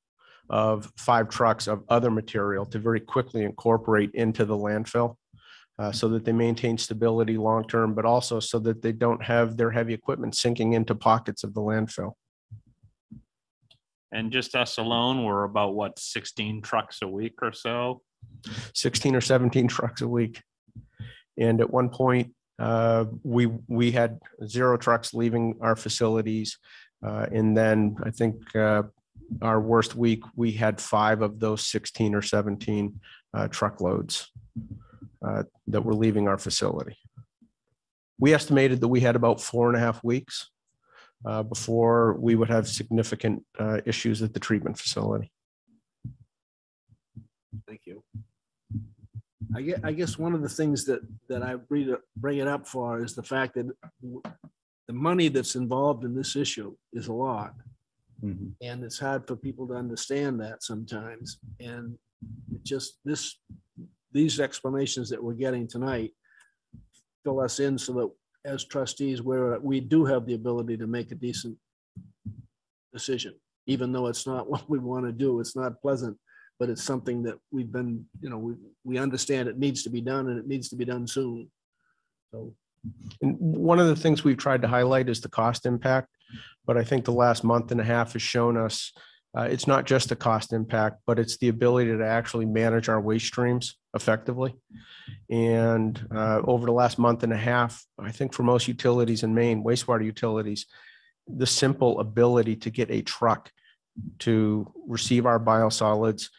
of 5 trucks of other material to very quickly incorporate into the landfill, so that they maintain stability long term, but also so that they don't have their heavy equipment sinking into pockets of the landfill. And just us alone, we're about, what, 16 trucks a week or so? 16 or 17 trucks a week. And at one point, We had zero trucks leaving our facilities. And then I think our worst week, we had 5 of those 16 or 17 truckloads that were leaving our facility. We estimated that we had about 4.5 weeks before we would have significant issues at the treatment facility. Thank you. I guess one of the things that I bring it up for is the fact that the money that's involved in this issue is a lot. Mm-hmm. And it's hard for people to understand that sometimes. And just these explanations that we're getting tonight fill us in so that as trustees, we do have the ability to make a decent decision, even though it's not what we want to do. It's not pleasant, but it's something that we've been, you know, we understand it needs to be done, and it needs to be done soon. So, and one of the things we've tried to highlight is the cost impact, but I think the last month and a half has shown us it's not just the cost impact, but it's the ability to actually manage our waste streams effectively. And over the last month and a half, I think for most utilities in Maine, wastewater utilities, the simple ability to get a truck to receive our biosolids,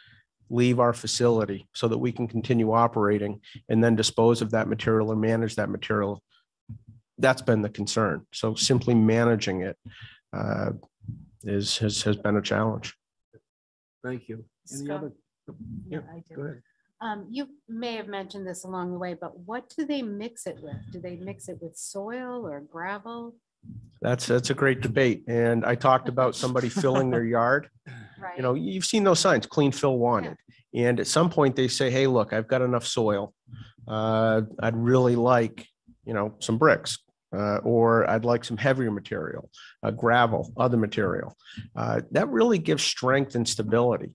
leave our facility so that we can continue operating and then dispose of that material and manage that material. That's been the concern. So simply managing it has been a challenge. Thank you. Any Scott, other? Yeah, I do. Go ahead. You may have mentioned this along the way, but what do they mix it with? Do they mix it with soil or gravel? That's a great debate. And I talked about somebody filling their yard. Right. You know, you've seen those signs, clean fill wanted. Yeah. And at some point they say, hey, look, I've got enough soil. I'd really like, you know, some bricks, or I'd like some heavier material, gravel, other material. That really gives strength and stability.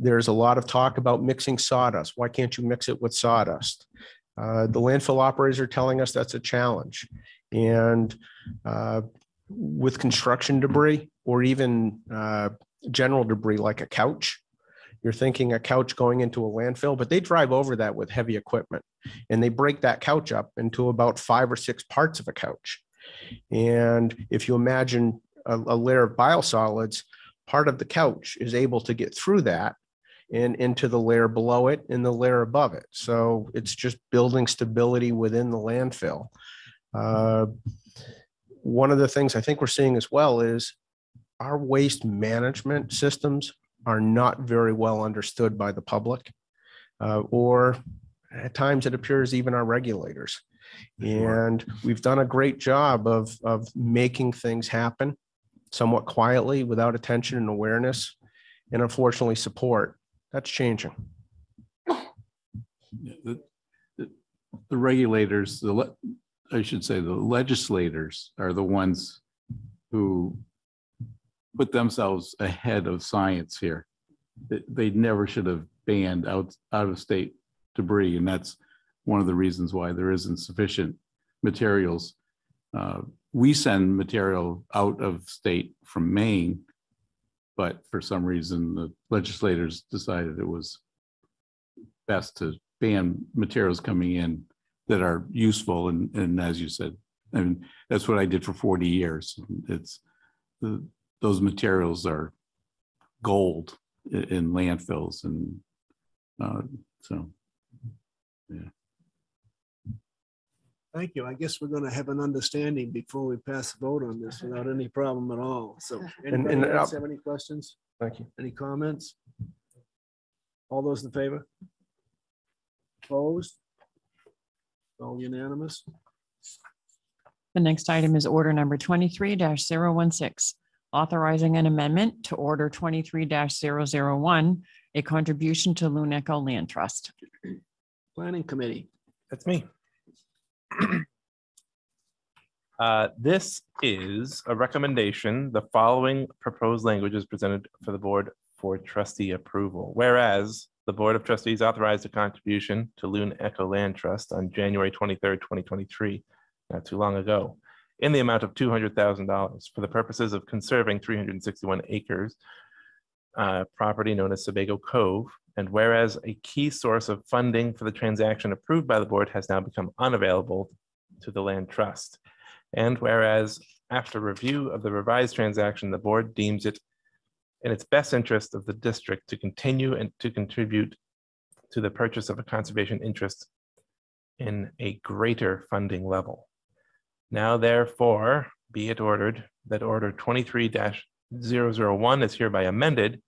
There's a lot of talk about mixing sawdust. Why can't you mix it with sawdust? The landfill operators are telling us that's a challenge. And with construction debris or even general debris like a couch, you're thinking a couch going into a landfill, but they drive over that with heavy equipment and they break that couch up into about 5 or 6 parts of a couch. And if you imagine a layer of biosolids, part of the couch is able to get through that and into the layer below it and the layer above it. So it's just building stability within the landfill. One of the things I think we're seeing as well is our waste management systems are not very well understood by the public, or at times it appears even our regulators. And we've done a great job of making things happen somewhat quietly without attention and awareness and unfortunately support. That's changing. The regulators, I should say the legislators are the ones who put themselves ahead of science here. They never should have banned out of state debris. And that's one of the reasons why there isn't sufficient materials. We send material out of state from Maine, but for some reason the legislators decided it was best to ban materials coming in that are useful. And as you said, I mean, that's what I did for 40 years. It's those materials are gold in landfills. And so, yeah. Thank you. I guess we're going to have an understanding before we pass the vote on this without any problem at all. So anybody else have any questions? Thank you. Any comments? All those in favor? Opposed? All unanimous. The next item is order number 23-016, authorizing an amendment to order 23-001, a contribution to Loon Echo Land Trust. Planning Committee. That's me. This is a recommendation. The following proposed language is presented for the board for trustee approval. Whereas the Board of Trustees authorized a contribution to Loon Echo Land Trust on January 23rd, 2023, not too long ago, in the amount of $200,000 for the purposes of conserving 361 acres property known as Sebago Cove And whereas a key source of funding for the transaction approved by the board has now become unavailable to the land trust. And whereas after review of the revised transaction, the board deems it in its best interest of the district to continue and to contribute to the purchase of a conservation interest in a greater funding level. Now, therefore, be it ordered that order 23-001 is hereby amended,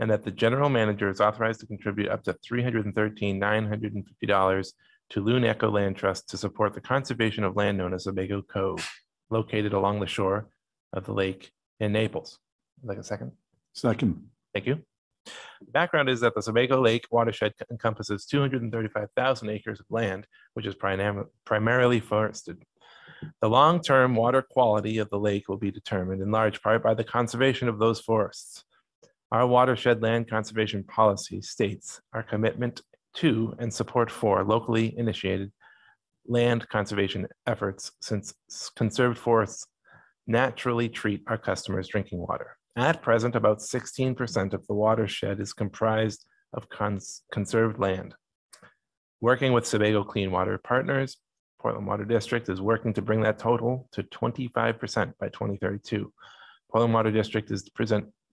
and that the general manager is authorized to contribute up to $313,950 to Loon Echo Land Trust to support the conservation of land known as Sebago Cove, located along the shore of the lake in Naples. Would you like a second? Second. Thank you. The background is that the Sebago Lake watershed encompasses 235,000 acres of land, which is primarily forested. The long-term water quality of the lake will be determined in large part by the conservation of those forests. Our watershed land conservation policy states our commitment to and support for locally initiated land conservation efforts, since conserved forests naturally treat our customers' drinking water. At present, about 16% of the watershed is comprised of conserved land. Working with Sebago Clean Water Partners, Portland Water District is working to bring that total to 25% by 2032. Portland Water District is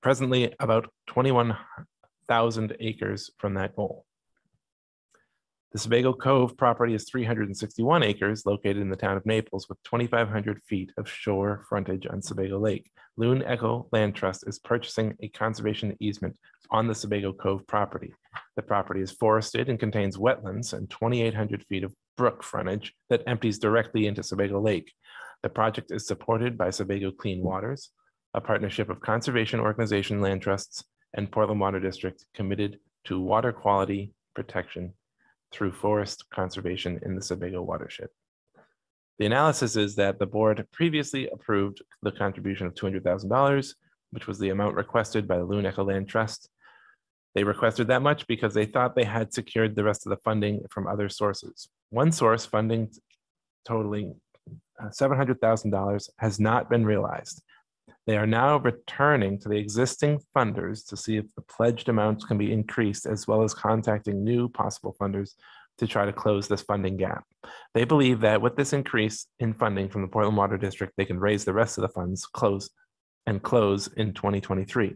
presently about 21,000 acres from that goal. The Sebago Cove property is 361 acres located in the town of Naples with 2,500 feet of shore frontage on Sebago Lake. Loon Echo Land Trust is purchasing a conservation easement on the Sebago Cove property. The property is forested and contains wetlands and 2,800 feet of brook frontage that empties directly into Sebago Lake. The project is supported by Sebago Clean Waters, a partnership of conservation organization land trusts and Portland Water District committed to water quality protection through forest conservation in the Sebago watershed. The analysis is that the board previously approved the contribution of $200,000, which was the amount requested by the Loon Echo Land Trust. They requested that much because they thought they had secured the rest of the funding from other sources. One source, funding totaling $700,000, has not been realized. They are now returning to the existing funders to see if the pledged amounts can be increased, as well as contacting new possible funders to try to close this funding gap. They believe that with this increase in funding from the Portland Water District, they can raise the rest of the funds close in 2023.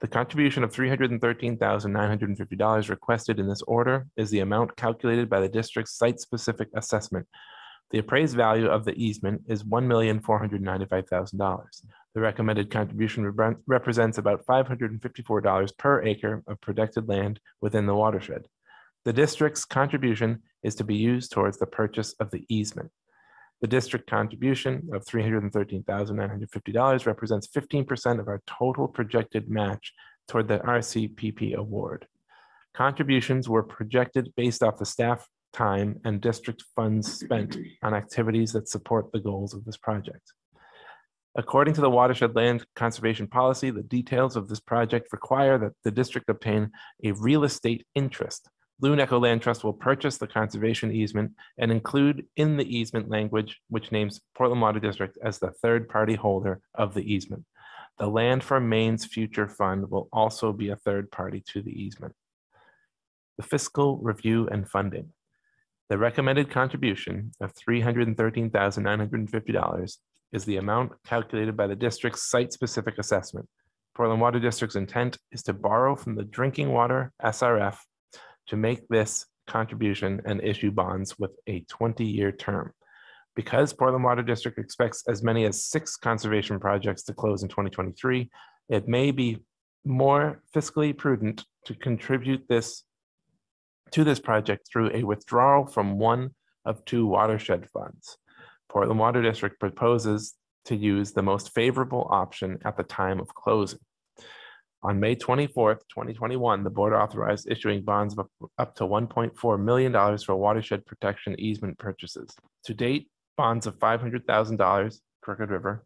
The contribution of $313,950 requested in this order is the amount calculated by the district's site-specific assessment. The appraised value of the easement is $1,495,000. The recommended contribution represents about $554 per acre of protected land within the watershed. The district's contribution is to be used towards the purchase of the easement. The district contribution of $313,950 represents 15% of our total projected match toward the RCPP award. Contributions were projected based off the staff time and district funds spent on activities that support the goals of this project. According to the Watershed Land Conservation Policy, the details of this project require that the district obtain a real estate interest. Loon Echo Land Trust will purchase the conservation easement and include in the easement language, which names Portland Water District as the third party holder of the easement. The land for Maine's future fund will also be a third party to the easement. The fiscal review and funding. The recommended contribution of $313,950 is the amount calculated by the district's site-specific assessment. Portland Water District's intent is to borrow from the Drinking Water SRF to make this contribution and issue bonds with a 20-year term. Because Portland Water District expects as many as 6 conservation projects to close in 2023, it may be more fiscally prudent to contribute this to this project through a withdrawal from one of 2 watershed funds. Portland Water District proposes to use the most favorable option at the time of closing. On May 24th, 2021, the board authorized issuing bonds of up to $1.4 million for watershed protection easement purchases. To date, bonds of $500,000, Crooked River,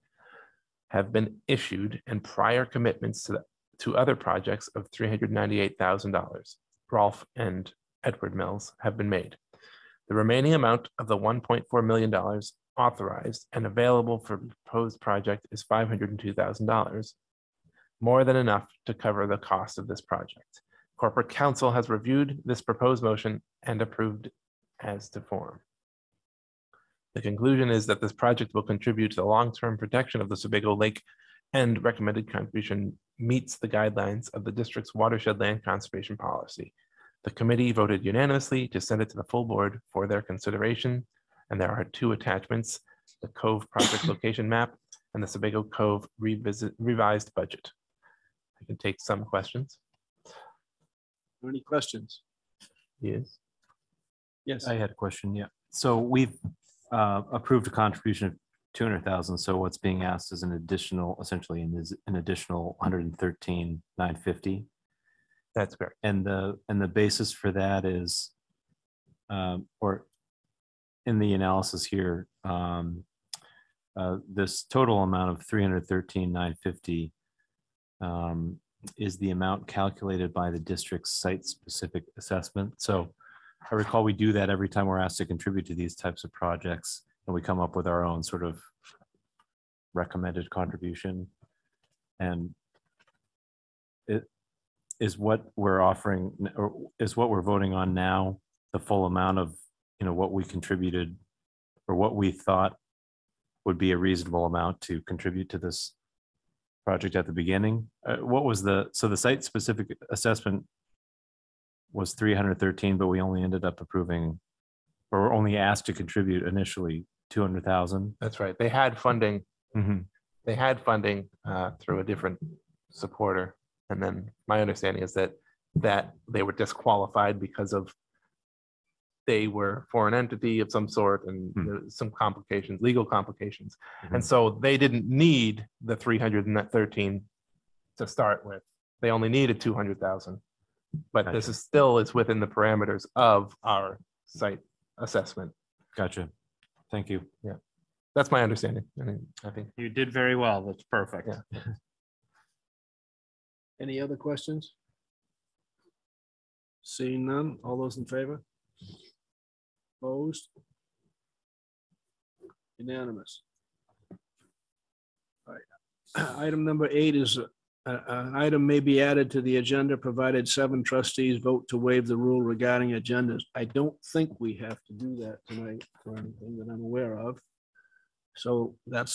have been issued, and prior commitments to other projects of $398,000, Rolfe and Edward Mills, have been made. The remaining amount of the $1.4 million authorized and available for the proposed project is $502,000. More than enough to cover the cost of this project. Corporate counsel has reviewed this proposed motion and approved as to form. The conclusion is that this project will contribute to the long-term protection of the Sebago Lake, and recommended contribution meets the guidelines of the district's watershed land conservation policy. The committee voted unanimously to send it to the full board for their consideration, and there are two attachments, the Cove project location map and the Sebago Cove revised budget. I can take some questions. Any questions? Yes. Yes, I had a question. Yeah. So we've approved a contribution of 200,000. So what's being asked is an additional, essentially, is an additional 113,950. That's correct. And the basis for that is, or in the analysis here, this total amount of 313,950. Is the amount calculated by the district's site-specific assessment. So I recall we do that every time we're asked to contribute to these types of projects, and we come up with our own sort of recommended contribution. And it is what we're offering, or is what we're voting on now, the full amount of, you know, what we contributed or what we thought would be a reasonable amount to contribute to this project at the beginning. What was the, so the site specific assessment was 313, but we only ended up approving, or were only asked to contribute initially 200,000. That's right. They had funding. Mm-hmm. They had funding through a different supporter, and then my understanding is that they were disqualified because of they were foreign entity of some sort, and there was some complications, legal complications. Mm-hmm. And so they didn't need the 313 to start with. They only needed 200,000, but gotcha. This is still is within the parameters of our site assessment. Gotcha. Thank you. Yeah. That's my understanding. I mean, I think you did very well. That's perfect. Yeah. Any other questions? Seeing none, all those in favor? Opposed? Unanimous. All right. Item number 8 is an item may be added to the agenda provided 7 trustees vote to waive the rule regarding agendas. I don't think we have to do that tonight for anything that I'm aware of. So that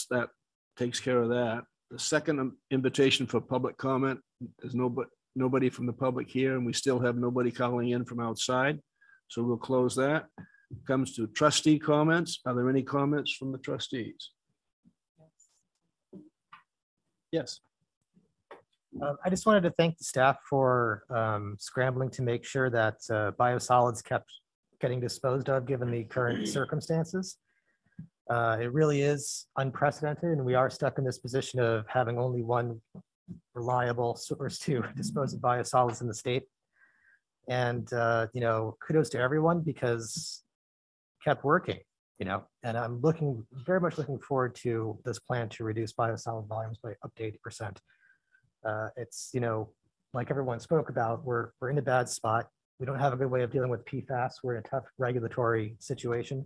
takes care of that. The second invitation for public comment, there's nobody from the public here, and we still have nobody calling in from outside. So we'll close that. Comes to trustee comments. Are there any comments from the trustees? Yes. I just wanted to thank the staff for scrambling to make sure that biosolids kept getting disposed of given the current circumstances. It really is unprecedented, and we are stuck in this position of having only one reliable source to dispose of biosolids in the state. And, you know, kudos to everyone because kept working, you know, and I'm very much looking forward to this plan to reduce biosolid volumes by up to 80%. It's, you know, like everyone spoke about, we're in a bad spot. We don't have a good way of dealing with PFAS. We're in a tough regulatory situation.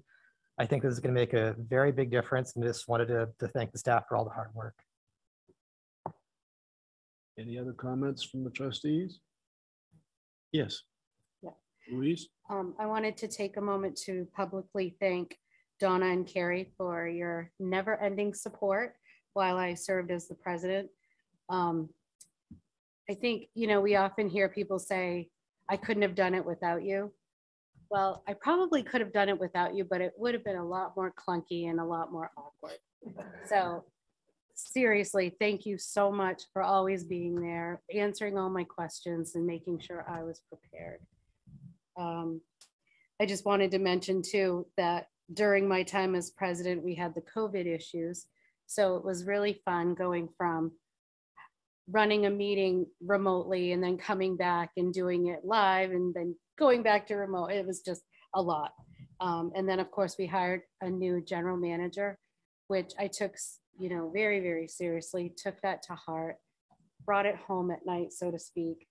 I think this is going to make a very big difference, and just wanted to thank the staff for all the hard work. Any other comments from the trustees? Yes. Yeah. Louise? I wanted to take a moment to publicly thank Donna and Carrie for your never-ending support while I served as the president. I think, you know, we often hear people say, I couldn't have done it without you. Well, I probably could have done it without you, but it would have been a lot more clunky and a lot more awkward. So seriously, thank you so much for always being there, answering all my questions, and making sure I was prepared. I just wanted to mention too that during my time as president, we had the COVID issues. So it was really fun going from running a meeting remotely and then coming back and doing it live and then going back to remote. It was just a lot. And then of course we hired a new general manager, which I took, you know, very, very seriously, took that to heart, brought it home at night, so to speak.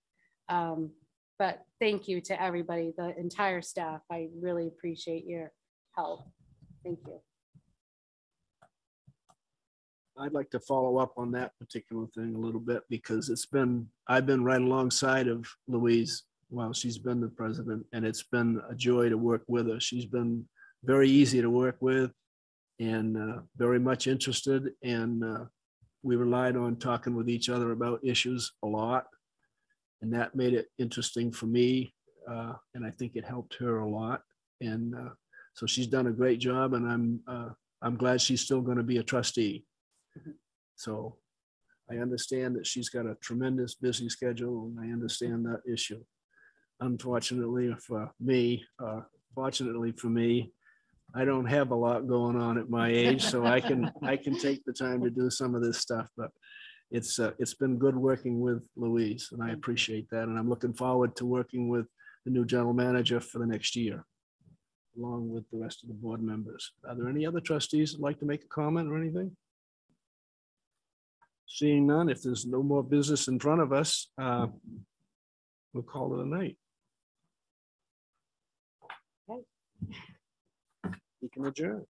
But thank you to everybody, the entire staff. I really appreciate your help. Thank you. I'd like to follow up on that particular thing a little bit, because I've been right alongside of Louise Wow, she's been the president, and it's been a joy to work with her. She's been very easy to work with, and very much interested. And we relied on talking with each other about issues a lot, and that made it interesting for me. And I think it helped her a lot. And so she's done a great job, and I'm glad she's still going to be a trustee. So I understand that she's got a tremendous busy schedule, and I understand that issue. Unfortunately for me, fortunately for me, I don't have a lot going on at my age, so I can take the time to do some of this stuff. But it's been good working with Louise, and I appreciate that. And I'm looking forward to working with the new general manager for the next year, along with the rest of the board members. Are there any other trustees that'd like to make a comment or anything? Seeing none, if there's no more business in front of us, we'll call it a night. Okay. You can adjourn.